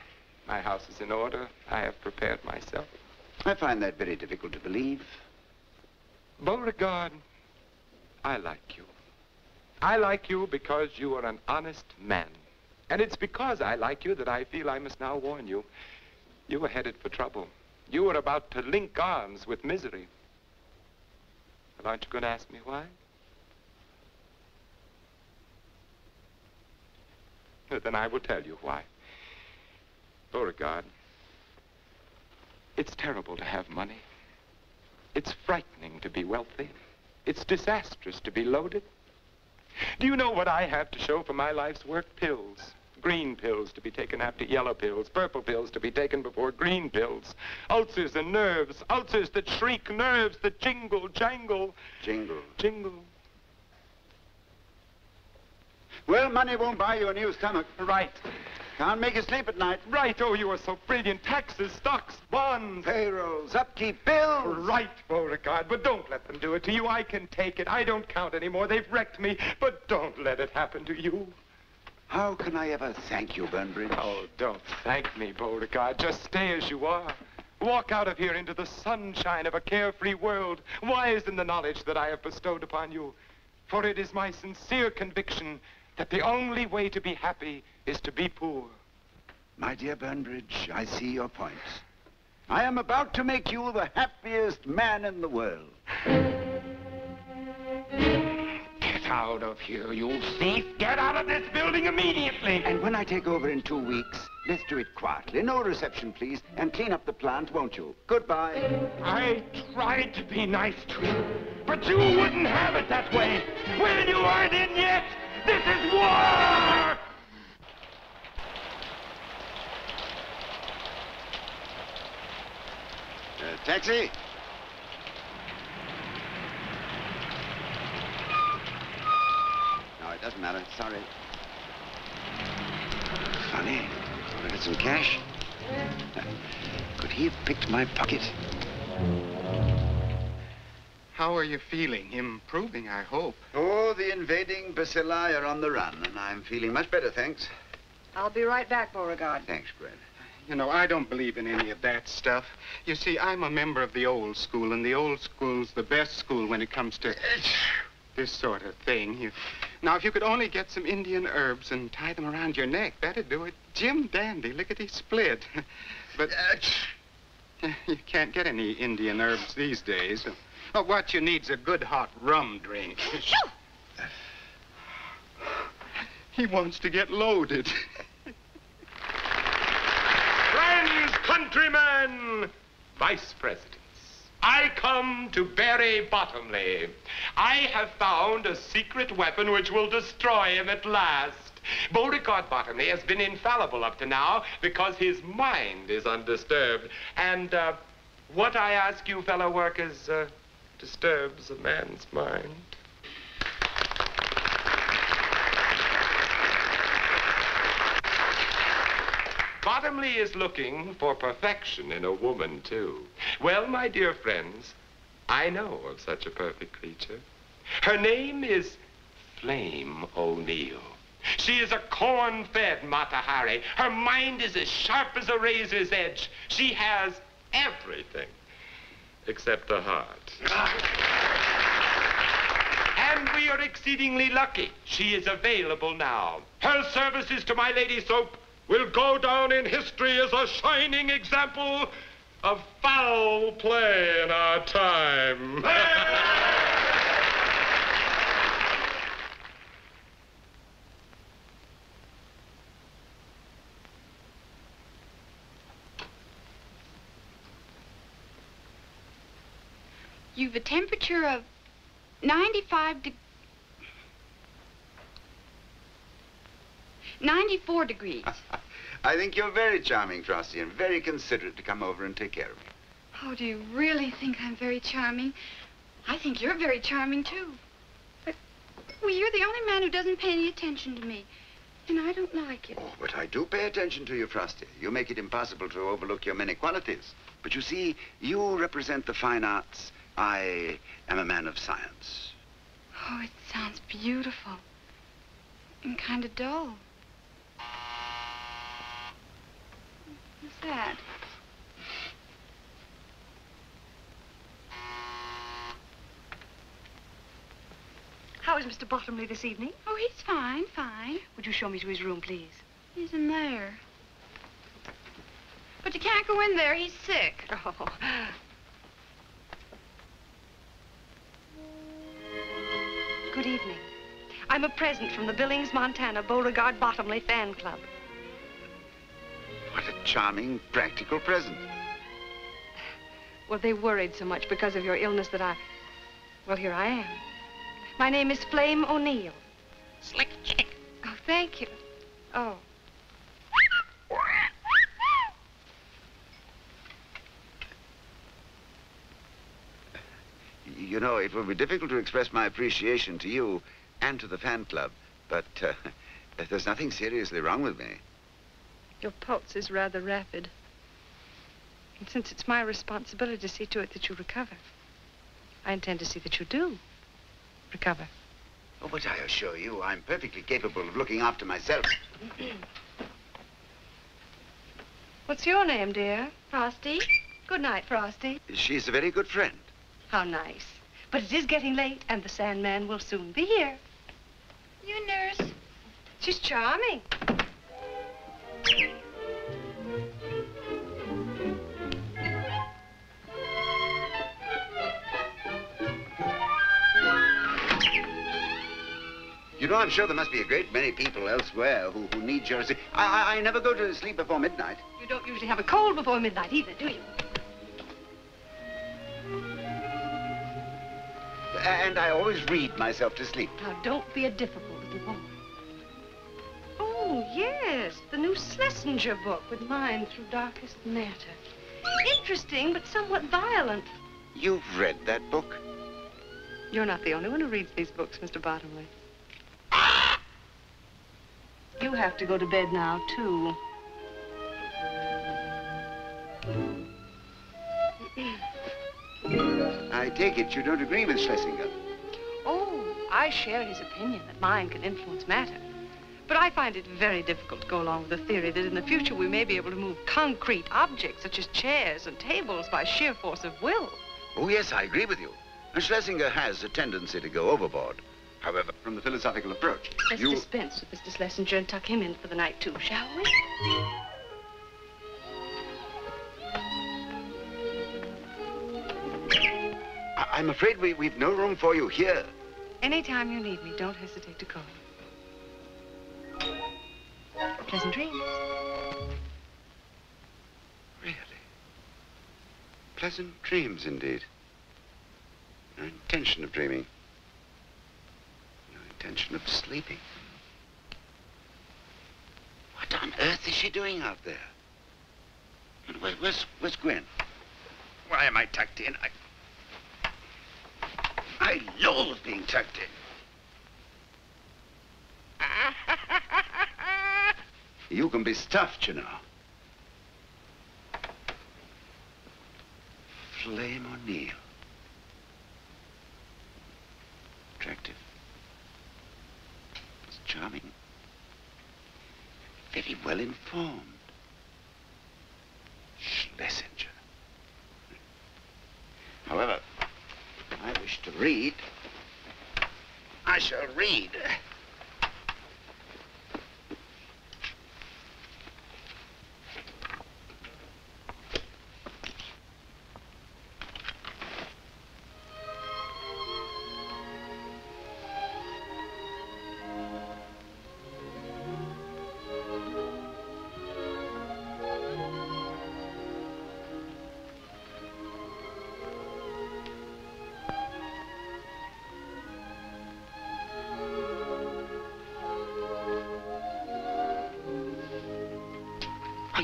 My house is in order. I have prepared myself. I find that very difficult to believe. Beauregard, I like you. I like you because you are an honest man. And it's because I like you that I feel I must now warn you. You were headed for trouble. You were about to link arms with misery. Well, aren't you going to ask me why? Then I will tell you why. Beauregard, it's terrible to have money. It's frightening to be wealthy. It's disastrous to be loaded. Do you know what I have to show for my life's work? Pills. Green pills to be taken after yellow pills. Purple pills to be taken before green pills. Ulcers and nerves. Ulcers that shriek. Nerves that jingle, jangle. Jingle. Jingle. Well, money won't buy you a new stomach. Right. Can't make you sleep at night. Right. Oh, you are so brilliant. Taxes, stocks, bonds. Payrolls, upkeep, bills. Right, Beauregard, but don't let them do it to you. I can take it. I don't count anymore. They've wrecked me, but don't let it happen to you. How can I ever thank you, Burnbridge? Oh, don't thank me, Beauregard. Just stay as you are. Walk out of here into the sunshine of a carefree world, wise in the knowledge that I have bestowed upon you. For it is my sincere conviction that the only way to be happy is to be poor. My dear Burnbridge, I see your point. I am about to make you the happiest man in the world. out of here, you thief! Get out of this building immediately! And when I take over in two weeks, let's do it quietly. No reception, please. And clean up the plant, won't you? Goodbye. I tried to be nice to you, but you wouldn't have it that way. Well, you aren't in yet! This is war! Uh, taxi? No, it doesn't matter. Sorry. Funny. I got some cash. Uh, could he have picked my pocket? How are you feeling? Improving, I hope. Oh, the invading bacilli are on the run, and I'm feeling much better, thanks. I'll be right back, Beauregard. Thanks, Gwen. You know, I don't believe in any of that stuff. You see, I'm a member of the old school, and the old school's the best school when it comes to this sort of thing. You... Now, if you could only get some Indian herbs and tie them around your neck, that'd do it. Jim Dandy, lickety-split. But you can't get any Indian herbs these days. Oh, what you need's a good hot rum drink. He wants to get loaded. Countrymen, vice presidents, I come to bury Bottomley. I have found a secret weapon which will destroy him at last. Beauregard Bottomley has been infallible up to now because his mind is undisturbed. And uh, what I ask you, fellow workers, uh, disturbs a man's mind. Bottomley is looking for perfection in a woman, too. Well, my dear friends, I know of such a perfect creature. Her name is Flame O'Neill. She is a corn-fed Matahari. Her mind is as sharp as a razor's edge. She has everything except a heart. And we are exceedingly lucky. She is available now. Her services to My Lady's Soap will go down in history as a shining example of foul play in our time. You've a temperature of ninety-five degrees. ninety-four degrees. I think you're very charming, Frosty, and very considerate to come over and take care of me. Oh, do you really think I'm very charming? I think you're very charming, too. But, well, you're the only man who doesn't pay any attention to me, and I don't like it. Oh, but I do pay attention to you, Frosty. You make it impossible to overlook your many qualities. But you see, you represent the fine arts. I am a man of science. Oh, it sounds beautiful and kind of dull. What's that? How is Mister Bottomley this evening? Oh, he's fine, fine. Would you show me to his room, please? He's in there. But you can't go in there. He's sick. Oh. Good evening. I'm a present from the Billings, Montana, Beauregard Bottomley Fan Club. What a charming, practical present. Well, they worried so much because of your illness that I... Well, here I am. My name is Flame O'Neill. Slick chick. Oh, thank you. Oh. You know, it will be difficult to express my appreciation to you and to the fan club, but uh, there's nothing seriously wrong with me. Your pulse is rather rapid. And since it's my responsibility to see to it that you recover, I intend to see that you do recover. Oh, but I assure you, I'm perfectly capable of looking after myself. What's your name, dear? Frosty. Good night, Frosty. She's a very good friend. How nice. But it is getting late, and the Sandman will soon be here. You, nurse. She's charming. You know, I'm sure there must be a great many people elsewhere who, who need your... I, I, I never go to sleep before midnight. You don't usually have a cold before midnight either, do you? And I always read myself to sleep. Now, don't be a difficult little boy. Oh, yes, the new Schlesinger book with Mind Through Darkest Matter. Interesting, but somewhat violent. You've read that book? You're not the only one who reads these books, Mister Bottomley. You have to go to bed now, too. I take it you don't agree with Schlesinger. Oh, I share his opinion that mind can influence matter. But I find it very difficult to go along with the theory that in the future we may be able to move concrete objects, such as chairs and tables, by sheer force of will. Oh, yes, I agree with you. And Schlesinger has a tendency to go overboard. However, from the philosophical approach, Let's you... dispense with Mister Schlesinger and tuck him in for the night, too, shall we? I I'm afraid we we've no room for you here. Anytime you need me, don't hesitate to call. Pleasant dreams. Really? Pleasant dreams, indeed. No intention of dreaming. Intention of sleeping. What on earth is she doing out there? And where, where's, where's Gwen? Why am I tucked in? I... I loathe being tucked in. You can be stuffed, you know. Flame O'Neill. Attractive. Charming, very well informed. Schlesinger. However, I wish to read. I shall read.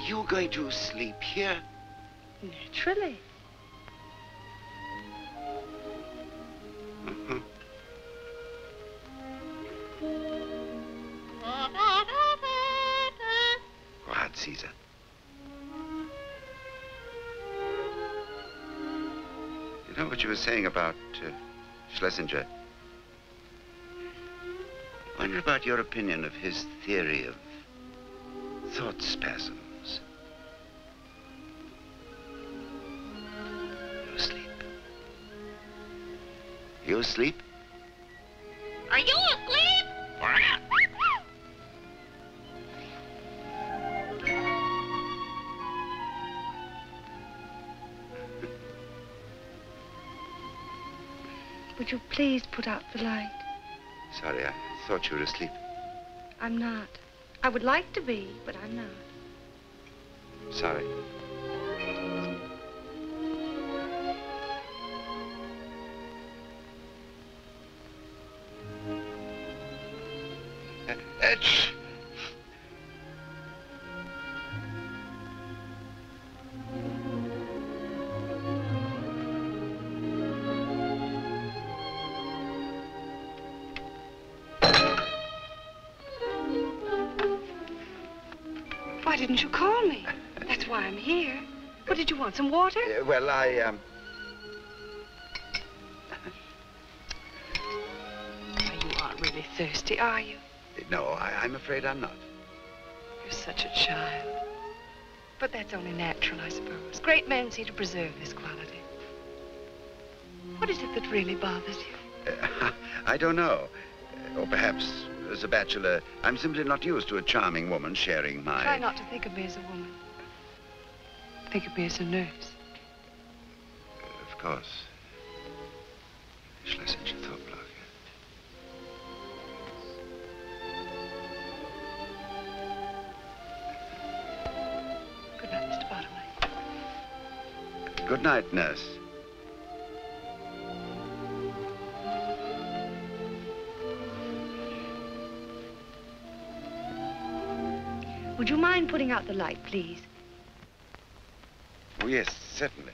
You're going to sleep here? Naturally. Mm-hmm. Quiet, Caesar. You know what you were saying about uh, Schlesinger? I wonder about your opinion of his theory of thought spasm. You asleep? Are you asleep? Would you please put out the light? Sorry, I thought you were asleep. I'm not. I would like to be, but I'm not. Sorry. Why didn't you call me? That's why I'm here. What did you want, some water? Uh, well, I, um... You aren't really thirsty, are you? No, I, I'm afraid I'm not. You're such a child. But that's only natural, I suppose. Great men seem to preserve this quality. What is it that really bothers you? Uh, I don't know. Uh, or perhaps... As a bachelor, I'm simply not used to a charming woman sharing my... Try not to think of me as a woman. Think of me as a nurse. Of course. Schlesinger thought block. Good night, nurse. Would you mind putting out the light, please? Oh, yes, certainly.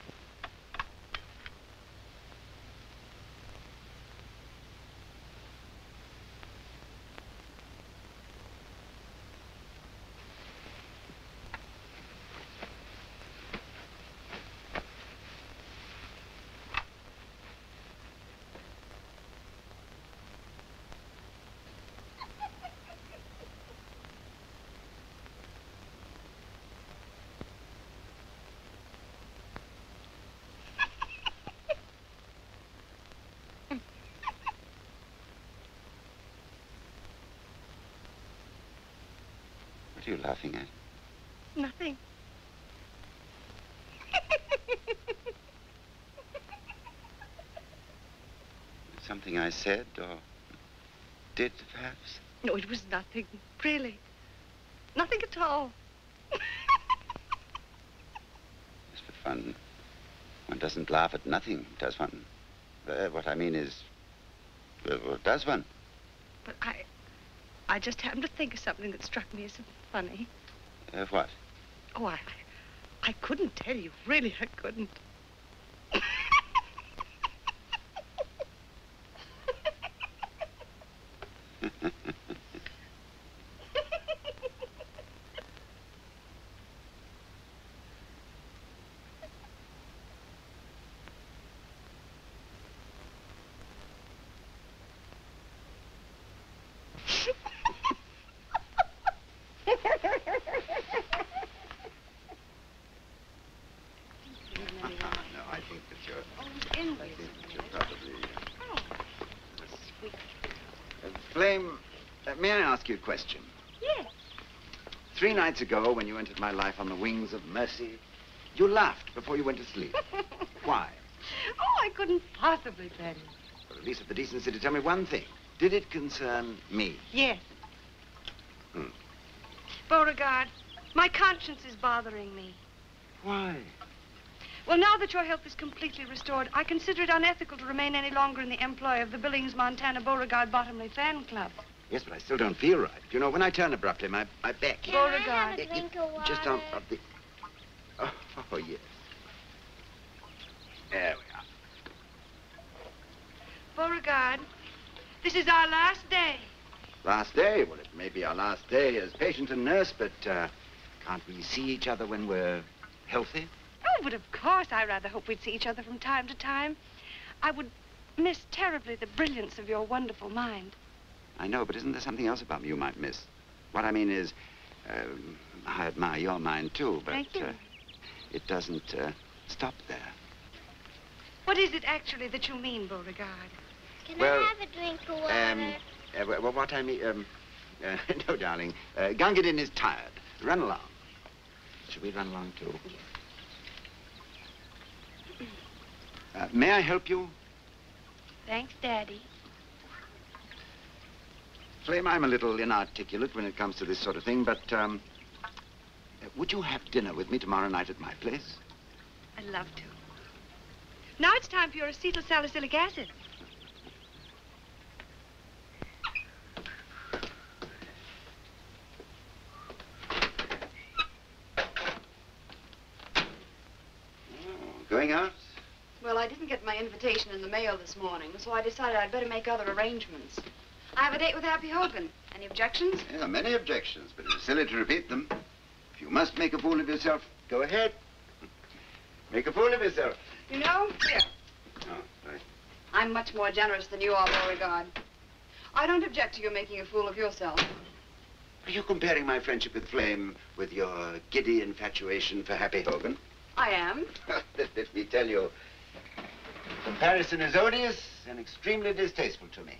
What are you laughing at? Nothing. Something I said or did, perhaps? No, it was nothing, really. Nothing at all. Just for fun. One doesn't laugh at nothing, does one? Uh, what I mean is, well, does one? But I... I just happened to think of something that struck me as funny. Uh, what? Oh, I, I couldn't tell you. Really, I couldn't. May I ask you a question? Yes. Three nights ago, when you entered my life on the wings of mercy, you laughed before you went to sleep. Why? Oh, I couldn't possibly tell you. Well, at least have the decency to tell me one thing. Did it concern me? Yes. Hmm. Beauregard, my conscience is bothering me. Why? Well, now that your health is completely restored, I consider it unethical to remain any longer in the employ of the Billings, Montana, Beauregard Bottomley fan club. Yes, but I still don't feel right. You know, when I turn abruptly, my, my back... Can Beauregard. I have a drink of water? Just on... on the... Oh, oh, yes. There we are. Beauregard, this is our last day. Last day? Well, it may be our last day as patient and nurse, but uh, can't we see each other when we're healthy? Oh, but of course. I rather hope we'd see each other from time to time. I would miss terribly the brilliance of your wonderful mind. I know, but isn't there something else about me you might miss? What I mean is, uh, I admire your mind too, but uh, it doesn't uh, stop there. What is it actually that you mean, Beauregard? Can well, I have a drink of water? Um, uh, well, what I mean, um, uh, no, darling. Uh, Gungadin is tired. Run along. Should we run along too? Uh, may I help you? Thanks, Daddy. Flame, I'm a little inarticulate when it comes to this sort of thing, but um, would you have dinner with me tomorrow night at my place? I'd love to. Now it's time for your acetyl salicylic acid. Oh, going out? Well, I didn't get my invitation in the mail this morning, so I decided I'd better make other arrangements. I have a date with Happy Hogan. Any objections? Yeah, many objections, but it's silly to repeat them. If you must make a fool of yourself, go ahead. Make a fool of yourself. You know, here. Oh, sorry. I'm much more generous than you are, Beauregard. I don't object to you making a fool of yourself. Are you comparing my friendship with Flame with your giddy infatuation for Happy Hogan? I am. Let me tell you, comparison is odious and extremely distasteful to me.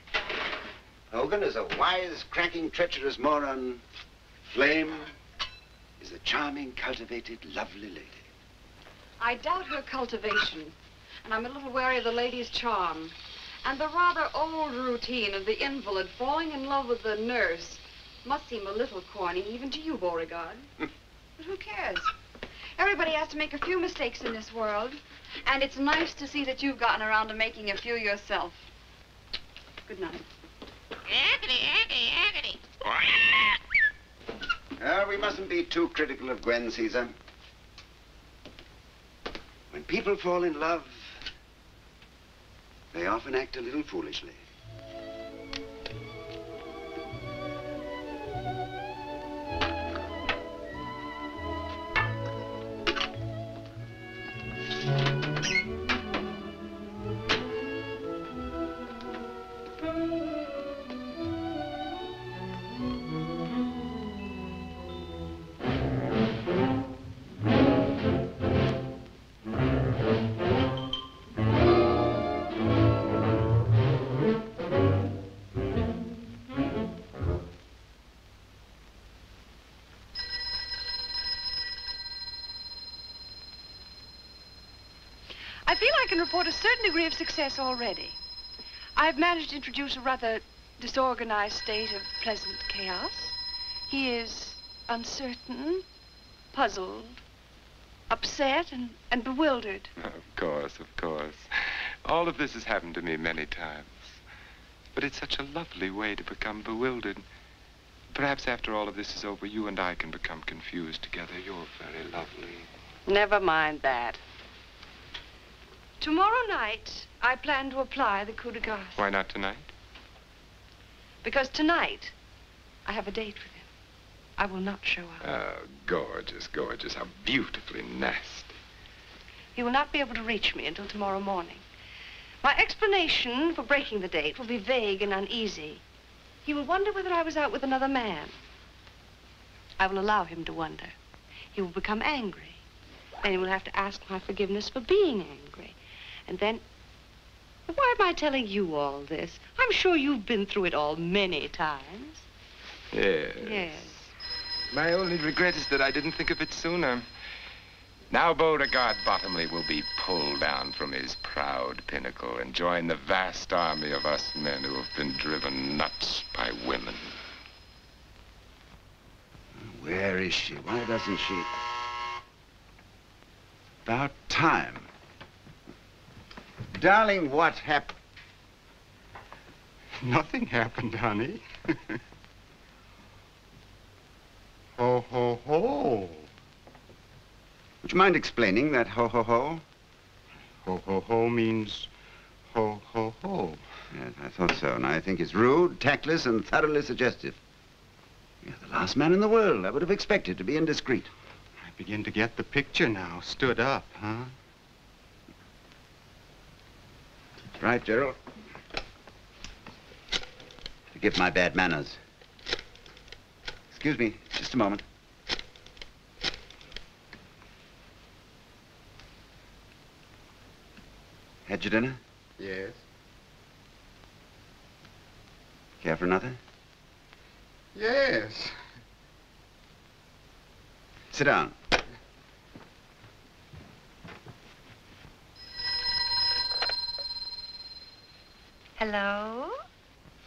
Hogan is a wise, cracking, treacherous moron. Flame is a charming, cultivated, lovely lady. I doubt her cultivation, and I'm a little wary of the lady's charm. And the rather old routine of the invalid falling in love with the nurse must seem a little corny, even to you, Beauregard. But who cares? Everybody has to make a few mistakes in this world. And it's nice to see that you've gotten around to making a few yourself. Good night. Agony, agony, agony. Well, we mustn't be too critical of Gwen, Caesar. When people fall in love, they often act a little foolishly. I can report a certain degree of success already. I've managed to introduce a rather disorganized state of pleasant chaos. He is uncertain, puzzled, upset, and, and bewildered. Of course, of course. All of this has happened to me many times. But it's such a lovely way to become bewildered. Perhaps after all of this is over, you and I can become confused together. You're very lovely. Never mind that. Tomorrow night, I plan to apply the coup de grace. Why not tonight? Because tonight, I have a date with him. I will not show up. Oh, gorgeous, gorgeous. How beautifully nasty. He will not be able to reach me until tomorrow morning. My explanation for breaking the date will be vague and uneasy. He will wonder whether I was out with another man. I will allow him to wonder. He will become angry. Then he will have to ask my forgiveness for being angry. And then, why am I telling you all this? I'm sure you've been through it all many times. Yes. Yes. My only regret is that I didn't think of it sooner. Now Beauregard Bottomley will be pulled down from his proud pinnacle and join the vast army of us men who have been driven nuts by women. Where is she? Why doesn't she? About time. Darling, what happened? Nothing happened, honey. Ho, ho, ho. Would you mind explaining that ho, ho, ho? Ho, ho, ho means ho, ho, ho. Yes, I thought so, and I think it's rude, tactless, and thoroughly suggestive. You're the last man in the world. I would have expected to be indiscreet. I begin to get the picture now. Stood up, huh? Right, Gerald. Forgive my bad manners. Excuse me, just a moment. Had your dinner? Yes. Care for another? Yes. Sit down. Hello?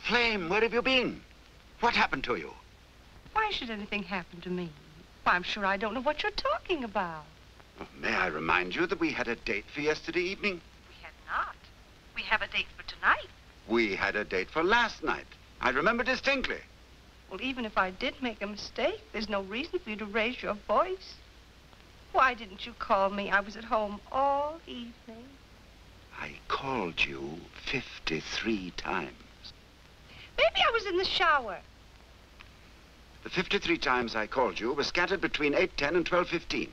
Flame, where have you been? What happened to you? Why should anything happen to me? Well, I'm sure I don't know what you're talking about. Well, may I remind you that we had a date for yesterday evening? We had not. We have a date for tonight. We had a date for last night. I remember distinctly. Well, even if I did make a mistake, there's no reason for you to raise your voice. Why didn't you call me? I was at home all evening. I called you fifty-three times. Maybe I was in the shower. The fifty-three times I called you were scattered between eight ten and twelve fifteen.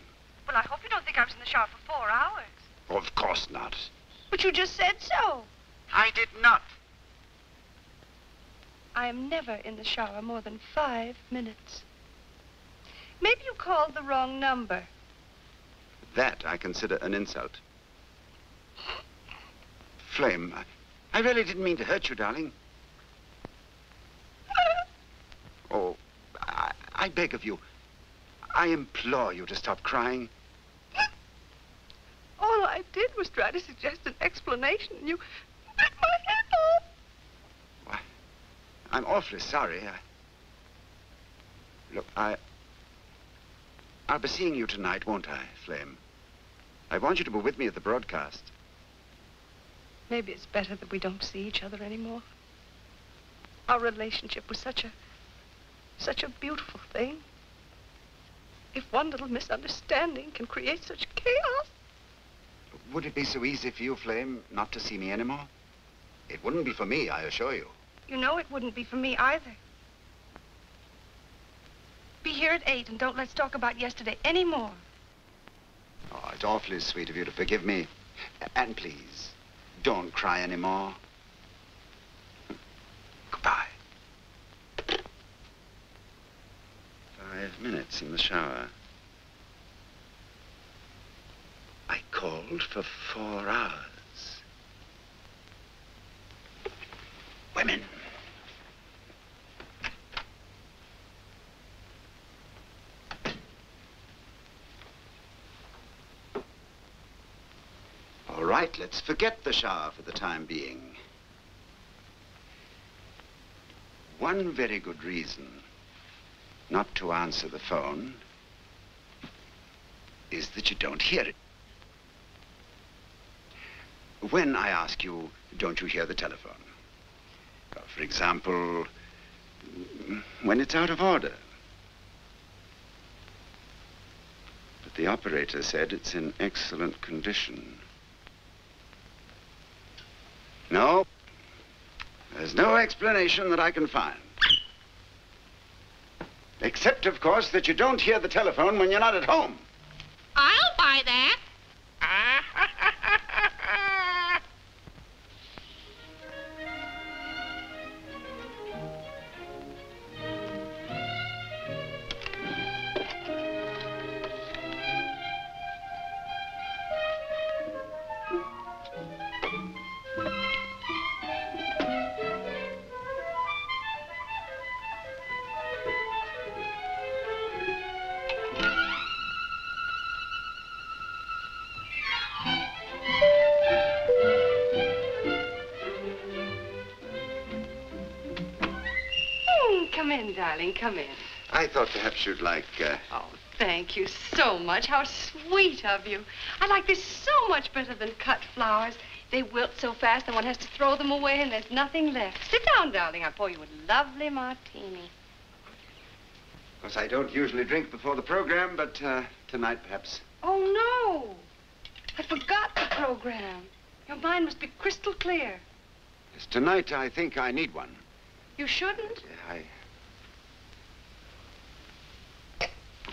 Well, I hope you don't think I was in the shower for four hours. Of course not. But you just said so. I did not. I am never in the shower more than five minutes. Maybe you called the wrong number. That I consider an insult. Flame, I really didn't mean to hurt you, darling. Oh, I, I beg of you. I implore you to stop crying. All I did was try to suggest an explanation, and you bit my head off. Why, I'm awfully sorry. I, look, I... I'll be seeing you tonight, won't I, Flame? I want you to be with me at the broadcast. Maybe it's better that we don't see each other anymore. Our relationship was such a, such a beautiful thing. If one little misunderstanding can create such chaos. Would it be so easy for you, Flame, not to see me anymore? It wouldn't be for me, I assure you. You know it wouldn't be for me either. Be here at eight, and don't let's talk about yesterday anymore. Oh, it's awfully sweet of you to forgive me. And please, don't cry anymore. Goodbye. Five minutes in the shower. I called for four hours. Women. All right, let's forget the shower for the time being. One very good reason not to answer the phone is that you don't hear it. When I ask you, don't you hear the telephone? For example, when it's out of order. But the operator said it's in excellent condition. No, there's no explanation that I can find. Except, of course, that you don't hear the telephone when you're not at home. I'll buy that. Darling, come in. I thought perhaps you'd like... Uh... Oh, thank you so much. How sweet of you. I like this so much better than cut flowers. They wilt so fast that one has to throw them away and there's nothing left. Sit down, darling. I'll pour you a lovely martini. Of course, I don't usually drink before the program, but uh, tonight, perhaps. Oh, no. I forgot the program. Your mind must be crystal clear. Yes, tonight, I think I need one. You shouldn't? Yeah, I...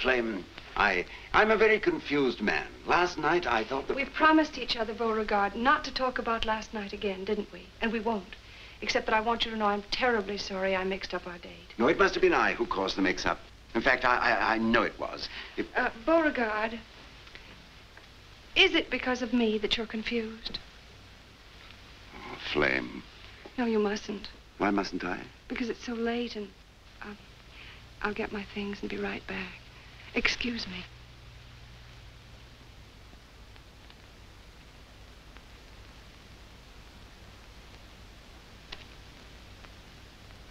Flame, I, I'm a very confused man. Last night, I thought that... We promised each other, Beauregard, not to talk about last night again, didn't we? And we won't. Except that I want you to know I'm terribly sorry I mixed up our date. No, it must have been I who caused the mix-up. In fact, I, I, I know it was. It... Uh, Beauregard, is it because of me that you're confused? Oh, Flame. No, you mustn't. Why mustn't I? Because it's so late and um, I'll get my things and be right back. Excuse me.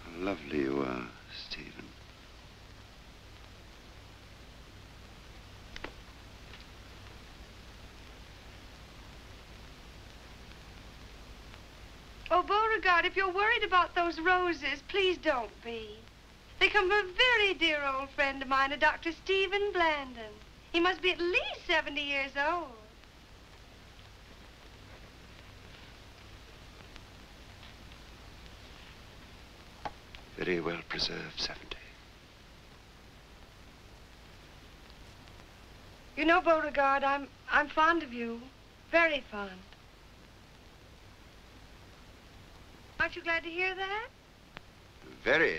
How lovely you are, Stephen. Oh, Beauregard, if you're worried about those roses, please don't be. They come from a very dear old friend of mine, a Doctor Stephen Blandon. He must be at least seventy years old. Very well preserved, seventy. You know, Beauregard, I'm, I'm fond of you. Very fond. Aren't you glad to hear that? Very.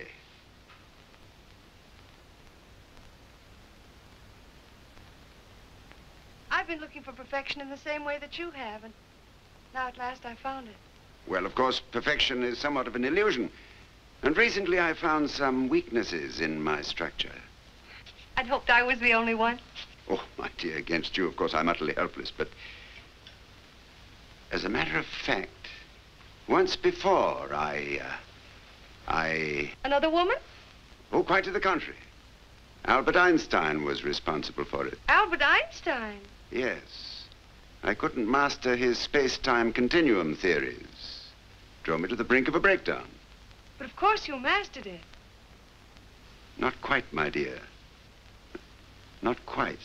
I've been looking for perfection in the same way that you have, and now at last I found it. Well, of course, perfection is somewhat of an illusion. And recently I found some weaknesses in my structure. I'd hoped I was the only one. Oh, my dear, against you, of course, I'm utterly helpless, but... As a matter of fact, once before I, uh, I... Another woman? Oh, quite to the contrary. Albert Einstein was responsible for it. Albert Einstein? Yes. I couldn't master his space-time continuum theories. Drove me to the brink of a breakdown. But of course you mastered it. Not quite, my dear. Not quite.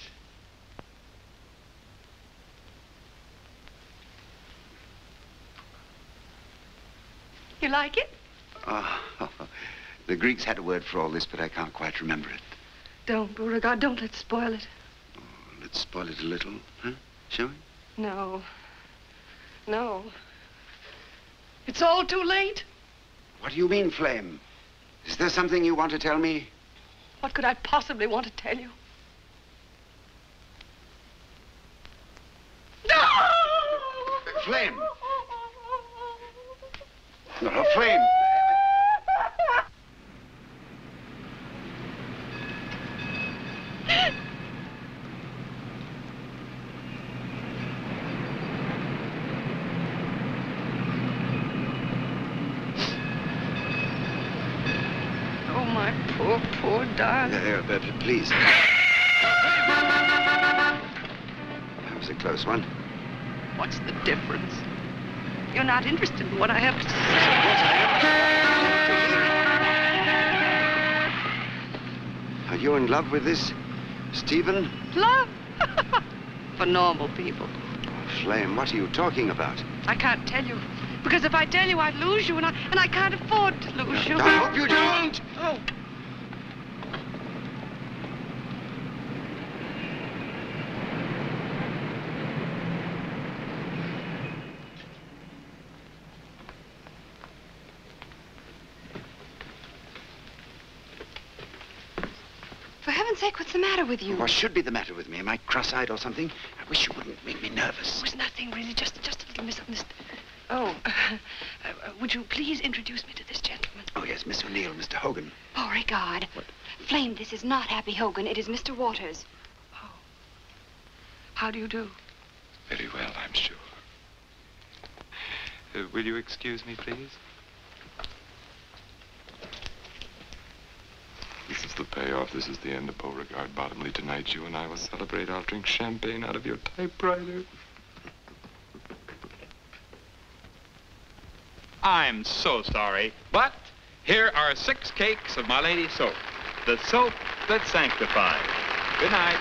You like it? Oh, the Greeks had a word for all this, but I can't quite remember it. Don't, Beauregard, don't let's spoil it. Oh, let's spoil it a little, huh? Shall we? No. No. It's all too late. What do you mean, Flame? Is there something you want to tell me? What could I possibly want to tell you? No! Flame! No, Flame! Uh, but please. That was a close one. What's the difference? You're not interested in what I have to say. Are you in love with this, Stephen? Love? For normal people. Oh, Flame, what are you talking about? I can't tell you. Because if I tell you, I'd lose you, and I, and I can't afford to lose you. I hope you don't! Oh. What's the matter with you? What should be the matter with me? Am I cross-eyed or something? I wish you wouldn't make me nervous. It was nothing, really. Just, just a little misunderstanding. Oh, uh, uh, would you please introduce me to this gentleman? Oh, yes, Miss O'Neill, Mister Hogan. Beauregard. What? Flame, this is not Happy Hogan. It is Mister Waters. Oh. How do you do? Very well, I'm sure. Uh, will you excuse me, please? This is the payoff. This is the end of Beauregard Bottomley. Tonight, you and I will celebrate. I'll drink champagne out of your typewriter. I'm so sorry, but here are six cakes of My Lady's Soap. The soap that sanctifies. Good night.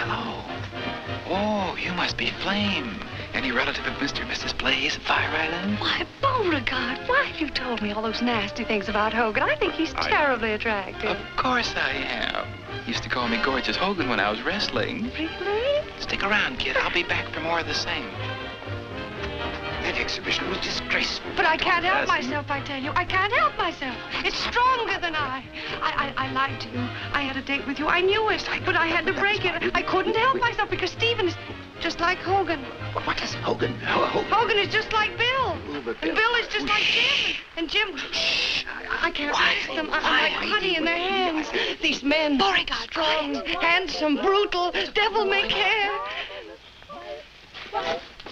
Hello. Oh, you must be Flame. Any relative of Mister and Missus Blaze at Fire Island? Why, Beauregard, why have you told me all those nasty things about Hogan? I think he's I terribly am. attractive. Of course I am. Used to call me Gorgeous Hogan when I was wrestling. Really? Stick around, kid. I'll be back for more of the same. That exhibition was disgraceful. But I can't help myself, I tell you. I can't help myself. It's stronger than I. I, I, I lied to you. I had a date with you. I knew it, but I had to break it. I couldn't help myself because Stephen is... just like Hogan. What is Hogan? Hogan? Hogan is just like Bill. Bill. And Bill is just like Jim. And Jim... Shh. I, I can't Why? resist them. I'm like honey in their hands. These men... Beauregard, strong, right? Handsome, brutal, devil-may-care.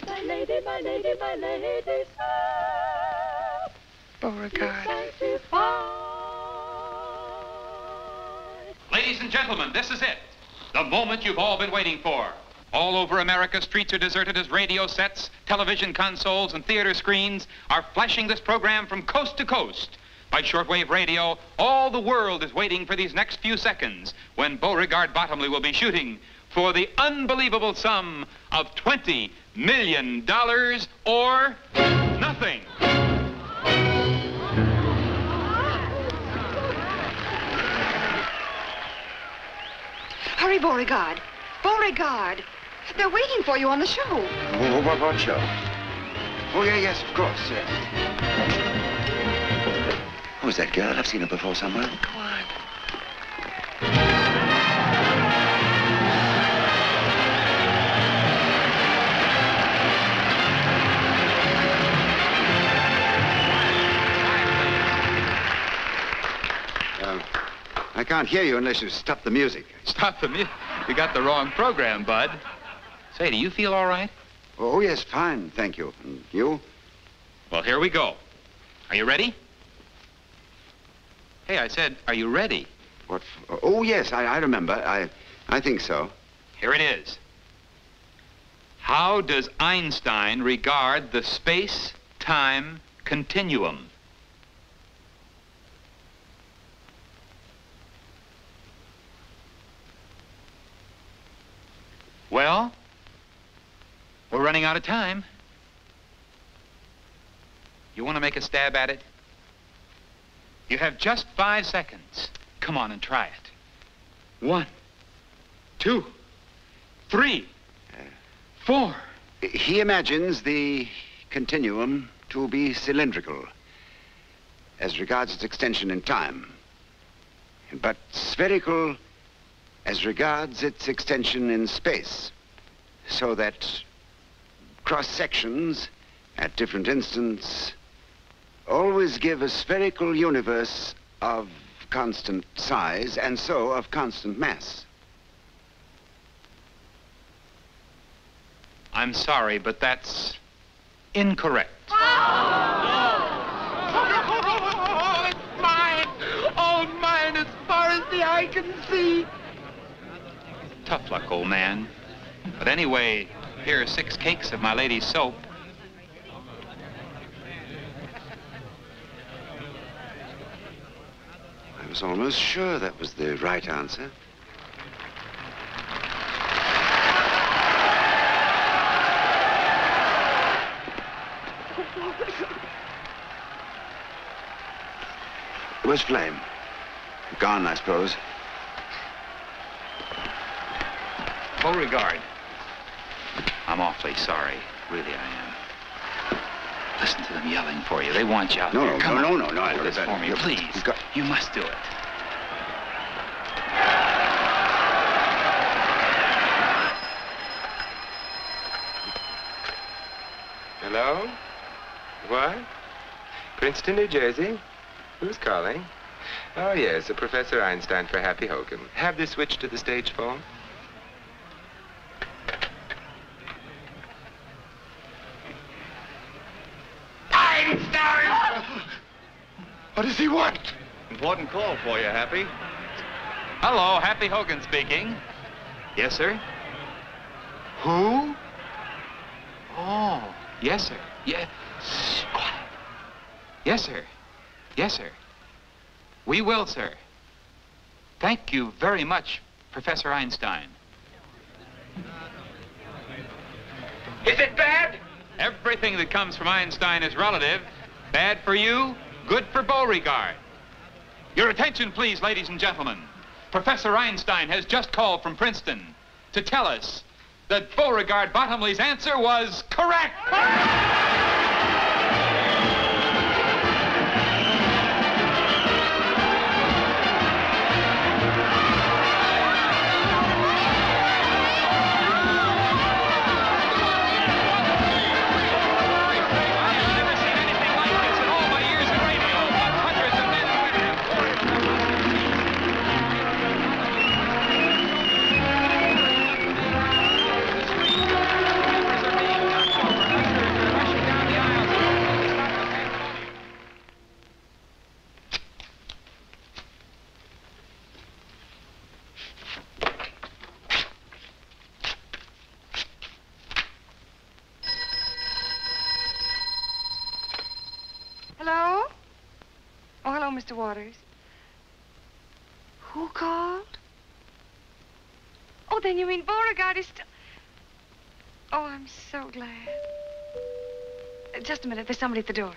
My lady, my lady, my lady, soap. Beauregard. Ladies and gentlemen, this is it. The moment you've all been waiting for. All over America, streets are deserted as radio sets, television consoles, and theater screens are flashing this program from coast to coast. By shortwave radio, all the world is waiting for these next few seconds when Beauregard Bottomley will be shooting for the unbelievable sum of twenty million dollars or nothing. Hurry, Beauregard. Beauregard. They're waiting for you on the show. Oh, what, what show? Oh, yeah, yes, of course, yes. Who's that girl? I've seen her before somewhere. Go on. Uh, I can't hear you unless you stop the music. Stop the music? You got the wrong program, bud. Say, do you feel all right? Oh, yes, fine, thank you. And you? Well, here we go. Are you ready? Hey, I said, are you ready? What? For? Oh, yes, I, I remember. I, I think so. Here it is. How does Einstein regard the space-time continuum? Well, we're running out of time. You want to make a stab at it? You have just five seconds. Come on and try it. One, two, three, four. He imagines the continuum to be cylindrical as regards its extension in time, but spherical as regards its extension in space, so that cross-sections at different instants always give a spherical universe of constant size and so of constant mass. I'm sorry, but that's incorrect. Oh, oh it's mine! Oh, mine as far as the eye can see. Tough luck, old man. But anyway, here are six cakes of My Lady's Soap. I was almost sure that was the right answer. Where's Flame? Gone, I suppose. Beauregard, I'm awfully sorry. Really, I am. Listen to them yelling for you. They want you out no, there. No, Come no, on. no, no, no, I don't. For me, please. You've got... You must do it. Hello? What? Princeton, New Jersey? Who's calling? Oh, yes, a Professor Einstein for Happy Hogan. Have this switched to the stage phone. What does he want? Important call for you, Happy. Hello, Happy Hogan speaking. Yes, sir. Who? Oh, yes, sir. Yeah. Shh, quiet. Yes, sir. Yes, sir. We will, sir. Thank you very much, Professor Einstein. Is it bad? Everything that comes from Einstein is relative. Bad for you. Good for Beauregard. Your attention, please, ladies and gentlemen. Professor Einstein has just called from Princeton to tell us that Beauregard Bottomley's answer was correct. Mister Waters. Who called? Oh, then you mean Beauregard is still... Oh, I'm so glad. Uh, just a minute, there's somebody at the door.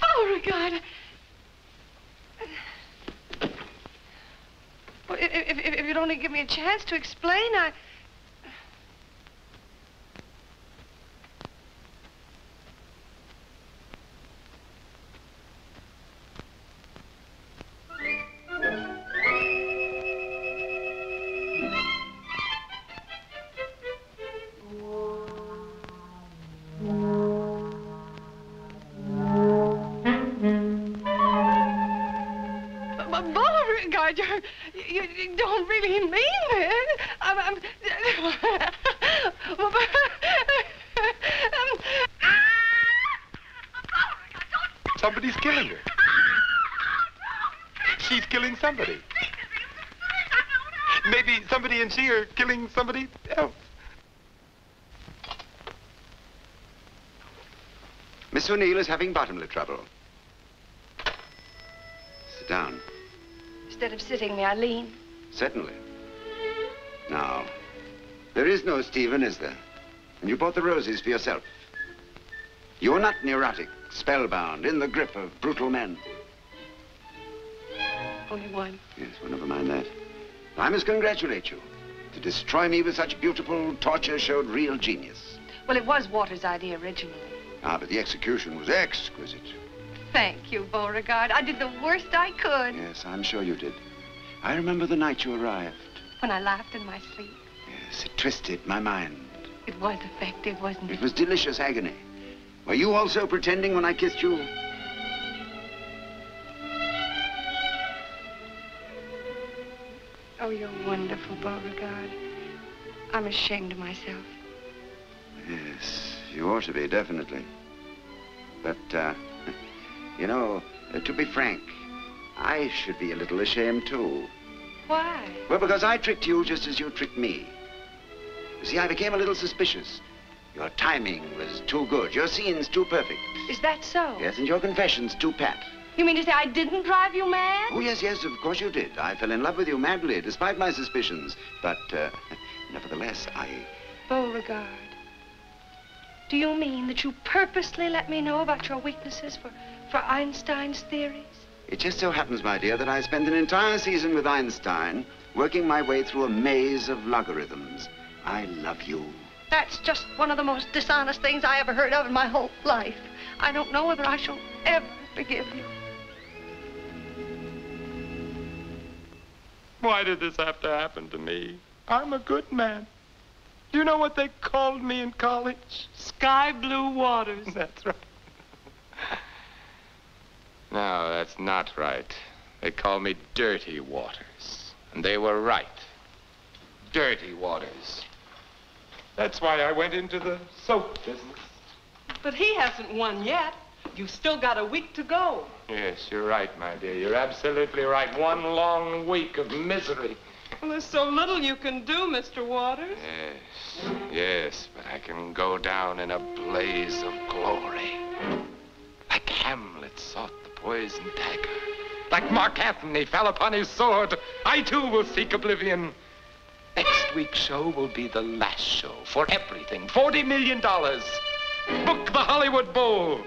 Beauregard! Well, if, if, if you'd only give me a chance to explain, I... Somebody's killing her. She's killing somebody. Maybe somebody and she are killing somebody else. Miss O'Neill is having Bottomley trouble. Sit down. Instead of sitting, may I lean? Certainly. Now, there is no Stephen, is there? And you bought the roses for yourself. You're not neurotic, spellbound, in the grip of brutal men. Only one. Yes, well, never mind that. I must congratulate you. To destroy me with such beautiful torture showed real genius. Well, it was Waters' idea originally. Ah, but the execution was exquisite. Thank you, Beauregard. I did the worst I could. Yes, I'm sure you did. I remember the night you arrived. When I laughed in my sleep. Yes, it twisted my mind. It was effective, wasn't it? It was delicious agony. Were you also pretending when I kissed you? Oh, you're wonderful, Beauregard. I'm ashamed of myself. Yes, you ought to be, definitely. But, uh, you know, uh, to be frank, I should be a little ashamed, too. Why? Well, because I tricked you just as you tricked me. You see, I became a little suspicious. Your timing was too good. Your scenes too perfect. Is that so? Yes, and your confessions too pat. You mean to say I didn't drive you mad? Oh, yes, yes, of course you did. I fell in love with you madly, despite my suspicions. But, uh, nevertheless, I... Beauregard, do you mean that you purposely let me know about your weaknesses for, for Einstein's theories? It just so happens, my dear, that I spent an entire season with Einstein working my way through a maze of logarithms. I love you. That's just one of the most dishonest things I ever heard of in my whole life. I don't know whether I shall ever forgive you. Why did this have to happen to me? I'm a good man. Do you know what they called me in college? Sky Blue Waters. That's right. No, that's not right. They called me Dirty Waters. And they were right. Dirty Waters. That's why I went into the soap business. But he hasn't won yet. You've still got a week to go. Yes, you're right, my dear. You're absolutely right. One long week of misery. Well, there's so little you can do, Mister Waters. Yes, yes, but I can go down in a blaze of glory. Like Hamlet sought the poisoned dagger. Like Mark Antony fell upon his sword. I, too, will seek oblivion. Next week's show will be the last show for everything. forty million dollars. Book the Hollywood Bowl.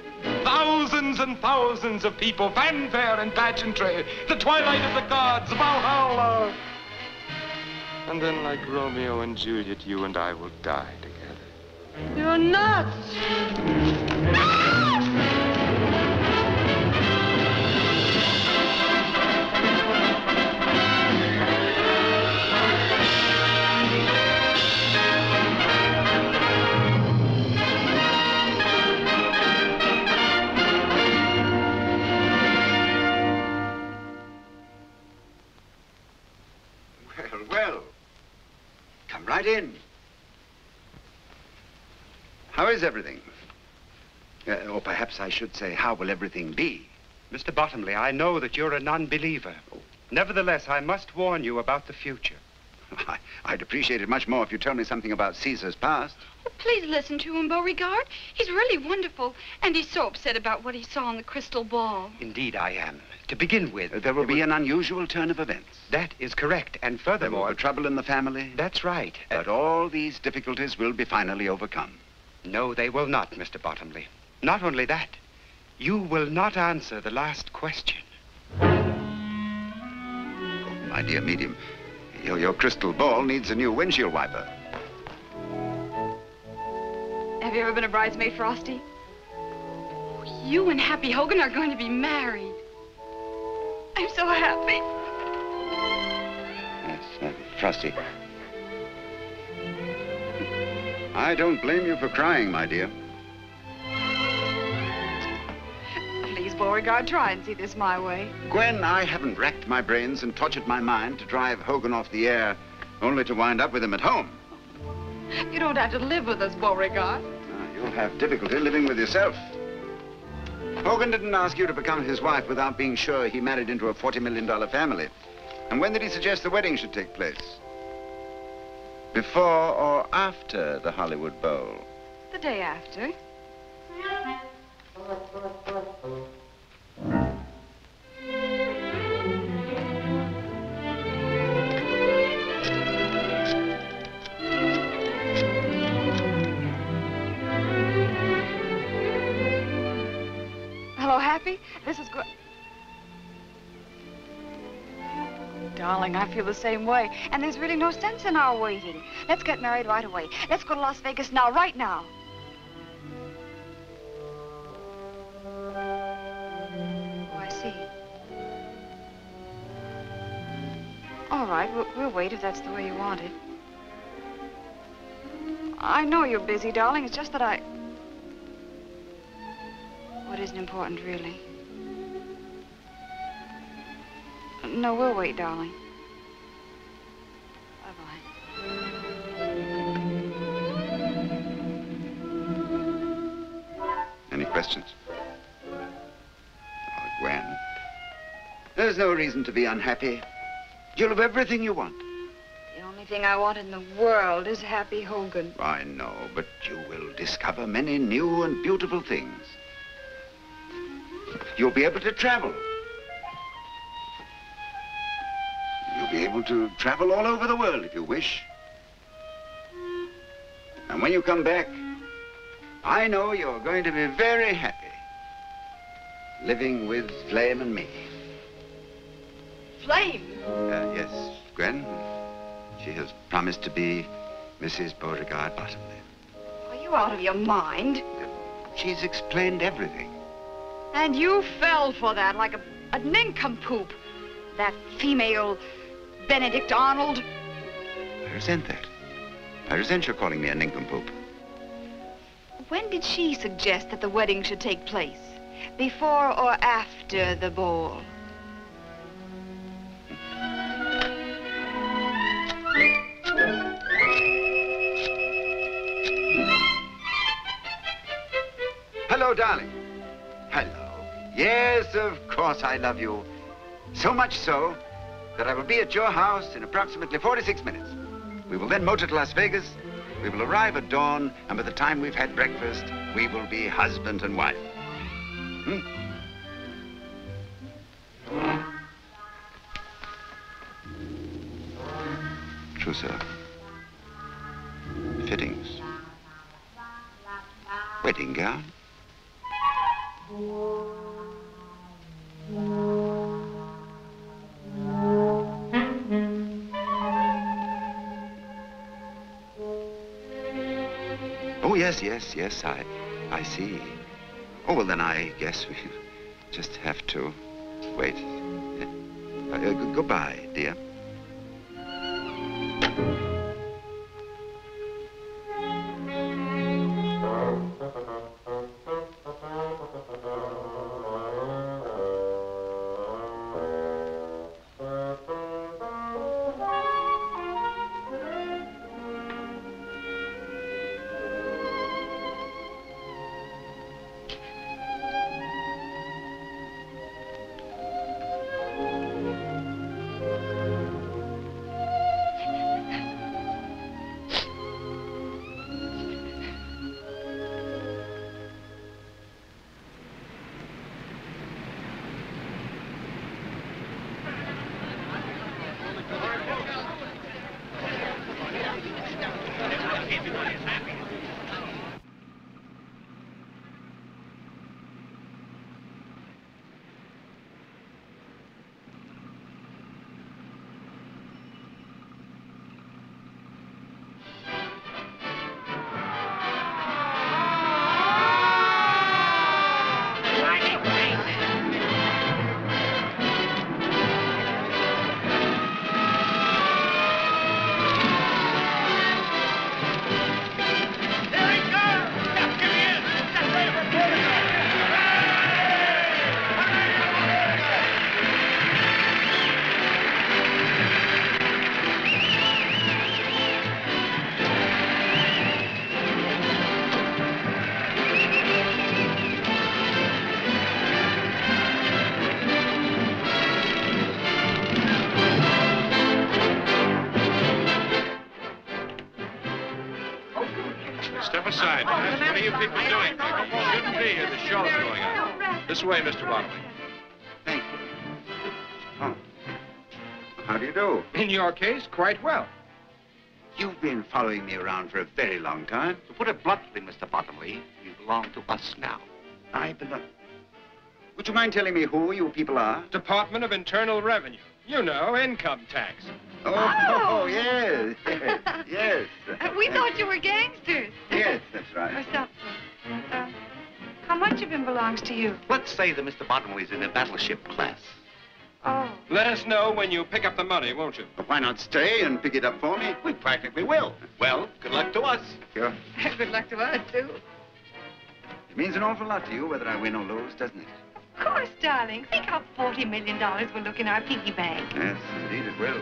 Thousands and thousands of people. Fanfare and pageantry. The Twilight of the Gods. Valhalla. And then, like Romeo and Juliet, you and I will die together. You're nuts! Right in. How is everything? Uh, or perhaps I should say, how will everything be? Mister Bottomley, I know that you're a non-believer. Oh. Nevertheless, I must warn you about the future. I, I'd appreciate it much more if you told me something about Caesar's past. Oh, please listen to him, Beauregard. He's really wonderful, and he's so upset about what he saw in the crystal ball. Indeed, I am. To begin with, uh, there will be will... an unusual turn of events. That is correct, and furthermore... There will be trouble in the family. That's right. Uh, but all these difficulties will be finally overcome. No, they will not, Mister Bottomley. Not only that, you will not answer the last question. Oh, my dear medium, Your, your crystal ball needs a new windshield wiper. Have you ever been a bridesmaid, Frosty? Oh, you and Happy Hogan are going to be married. I'm so happy. Yes, uh, Frosty. I don't blame you for crying, my dear. Please, Beauregard, try and see this my way. Gwen, I haven't racked my brains and tortured my mind to drive Hogan off the air, only to wind up with him at home. You don't have to live with us, Beauregard. No, you'll have difficulty living with yourself. Hogan didn't ask you to become his wife without being sure he married into a forty million dollar family. And when did he suggest the wedding should take place? Before or after the Hollywood Bowl? The day after. Hello, Happy. This is Gwen. Darling, I feel the same way. And there's really no sense in our waiting. Let's get married right away. Let's go to Las Vegas now, right now. Oh, I see. All right, we'll, we'll wait if that's the way you want it. I know you're busy, darling. It's just that I... What isn't important, really? No, we'll wait, darling. Bye-bye. Any questions? Oh, Gwen. There's no reason to be unhappy. You'll have everything you want. The only thing I want in the world is Happy Hogan. I know, but you will discover many new and beautiful things. You'll be able to travel. Be able to travel all over the world if you wish. And when you come back, I know you're going to be very happy living with Flame and me. Flame? Uh, yes, Gwen. She has promised to be Missus Beauregard Bottomley. Are you out of your mind? She's explained everything. And you fell for that like a, a nincompoop. That female... Benedict Arnold. I resent that. I resent your calling me a nincompoop. When did she suggest that the wedding should take place? Before or after the ball? Hello, darling. Hello. Yes, of course I love you. So much so that I will be at your house in approximately forty-six minutes. We will then motor to Las Vegas. We will arrive at dawn, and by the time we've had breakfast, we will be husband and wife. Hmm? True, sir. Fittings. Wedding gown. Yes, yes, yes, I, I see. Oh, well, then I guess we just have to wait. Uh, uh, goodbye, dear. see here. The show's going on. This way, Mister Bottomley. Thank you. Oh. How do you do? In your case, quite well. You've been following me around for a very long time. To put it bluntly, Mister Bottomley, you belong to us now. I belong. Would you mind telling me who you people are? Department of Internal Revenue. You know, income tax. Oh, oh. oh yes, yes, yes. We thought you were gangsters. Yes, that's right. Or something. Uh, how much of him belongs to you? Let's say that Mister Bottomley's in a battleship class. Oh. Let us know when you pick up the money, won't you? Well, why not stay and pick it up for me? We practically will. Well, good luck to us. Sure. Good luck to us, too. It means an awful lot to you, whether I win or lose, doesn't it? Of course, darling. Think how forty million dollars will look in our piggy bank. Yes, indeed it will.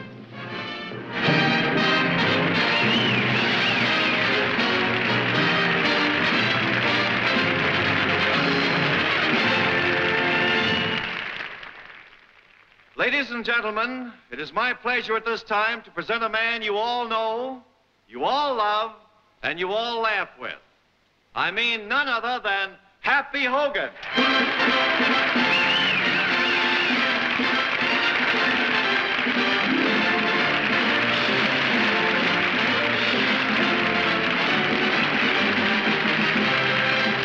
Ladies and gentlemen, it is my pleasure at this time to present a man you all know, you all love, and you all laugh with. I mean none other than Happy Hogan.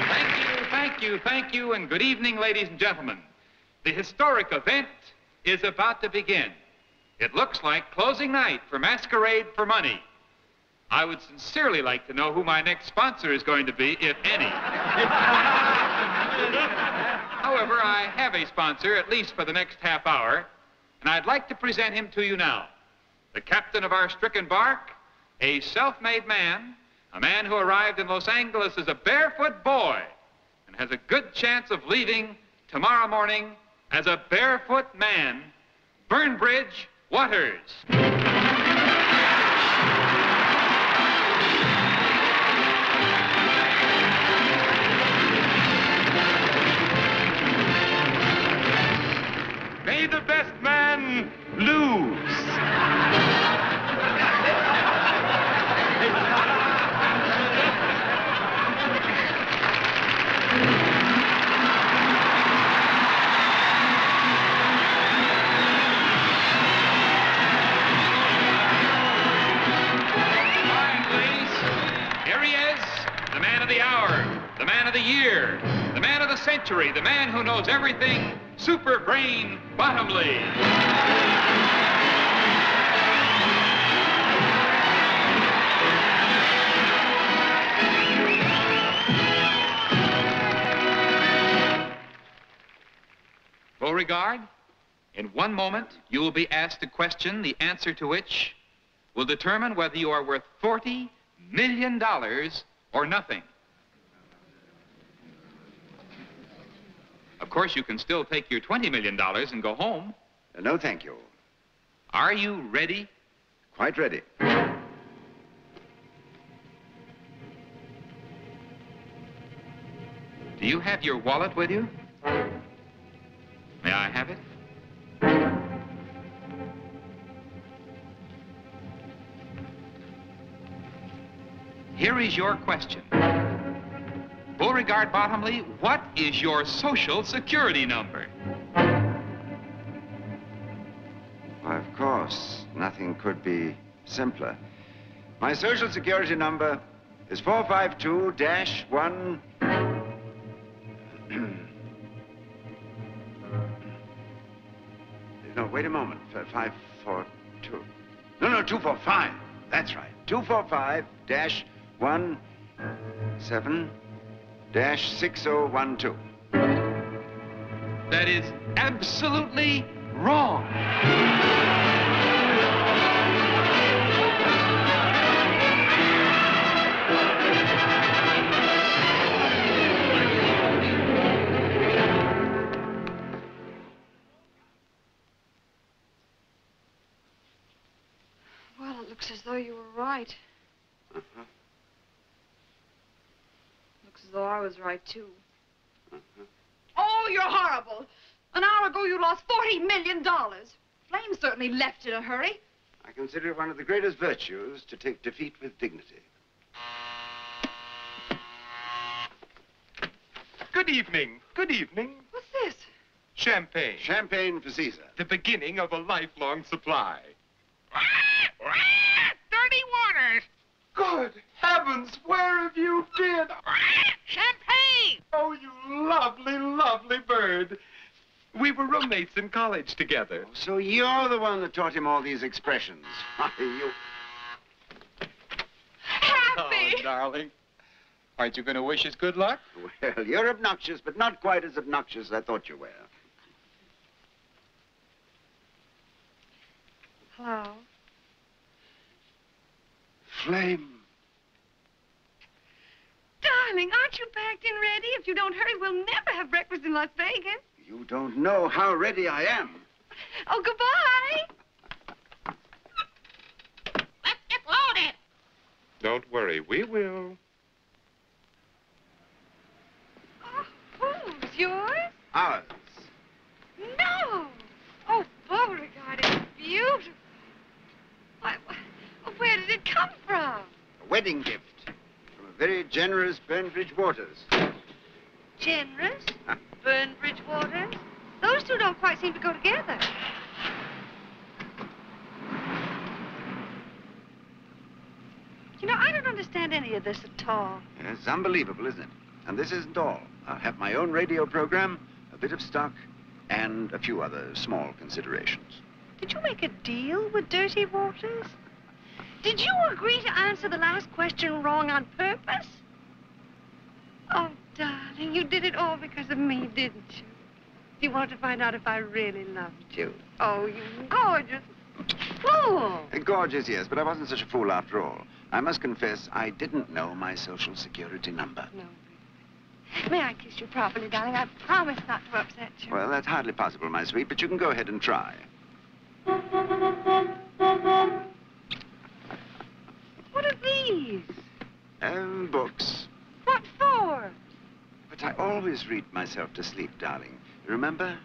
Thank you, thank you, thank you, and good evening, ladies and gentlemen. The historic event is about to begin. It looks like closing night for Masquerade for Money. I would sincerely like to know who my next sponsor is going to be, if any. However, I have a sponsor, at least for the next half hour, and I'd like to present him to you now. The captain of our stricken bark, a self-made man, a man who arrived in Los Angeles as a barefoot boy and has a good chance of leaving tomorrow morning as a barefoot man, Burnbridge Waters. May the best man lose. The man of the year, the man of the century, the man who knows everything, Super Brain Bottomley. Beauregard, in one moment, you will be asked a question, the answer to which will determine whether you are worth forty million dollars or nothing. Of course, you can still take your twenty million dollars and go home. Uh, no, thank you. Are you ready? Quite ready. Do you have your wallet with you? May I have it? Here is your question. Beauregard Bottomley, what is your social security number? Why, of course, nothing could be simpler. My social security number is four five two dash one. No, wait a moment. five four two. No, no, two four five. That's right. two four five dash one seven. Dash six oh one two. That is absolutely wrong. Well, it looks as though you were right. Uh-huh. As though I was right, too. Uh-huh. Oh, you're horrible. An hour ago, you lost forty million dollars. Flame certainly left in a hurry. I consider it one of the greatest virtues to take defeat with dignity. Good evening. Good evening. What's this? Champagne. Champagne for Caesar. The beginning of a lifelong supply. Dirty waters. Good heavens, where have you been? Champagne! Oh, you lovely, lovely bird. We were roommates in college together. Oh, so you're the one that taught him all these expressions. You... Happy! Oh, darling. Aren't you going to wish us good luck? Well, you're obnoxious, but not quite as obnoxious as I thought you were. Hello? Flame. Darling, aren't you packed and ready? If you don't hurry, we'll never have breakfast in Las Vegas. You don't know how ready I am. Oh, goodbye. Let's get loaded. Don't worry, we will. Oh, who's yours? Ours. No. Oh, Beauregard, it's beautiful. Why, where did it come from? A wedding gift from a very generous Burnbridge Waters. Generous? Burnbridge Waters? Those two don't quite seem to go together. You know, I don't understand any of this at all. Yes, it's unbelievable, isn't it? And this isn't all. I'll have my own radio program, a bit of stock, and a few other small considerations. Did you make a deal with Dirty Waters? Did you agree to answer the last question wrong on purpose? Oh, darling, you did it all because of me, didn't you? You wanted to find out if I really loved you. Oh, you gorgeous fool! Gorgeous, yes, but I wasn't such a fool after all. I must confess, I didn't know my social security number. No, really. May I kiss you properly, darling? I promise not to upset you. Well, that's hardly possible, my sweet, but you can go ahead and try. What are these? Um, books. What for? But I always read myself to sleep, darling. Remember?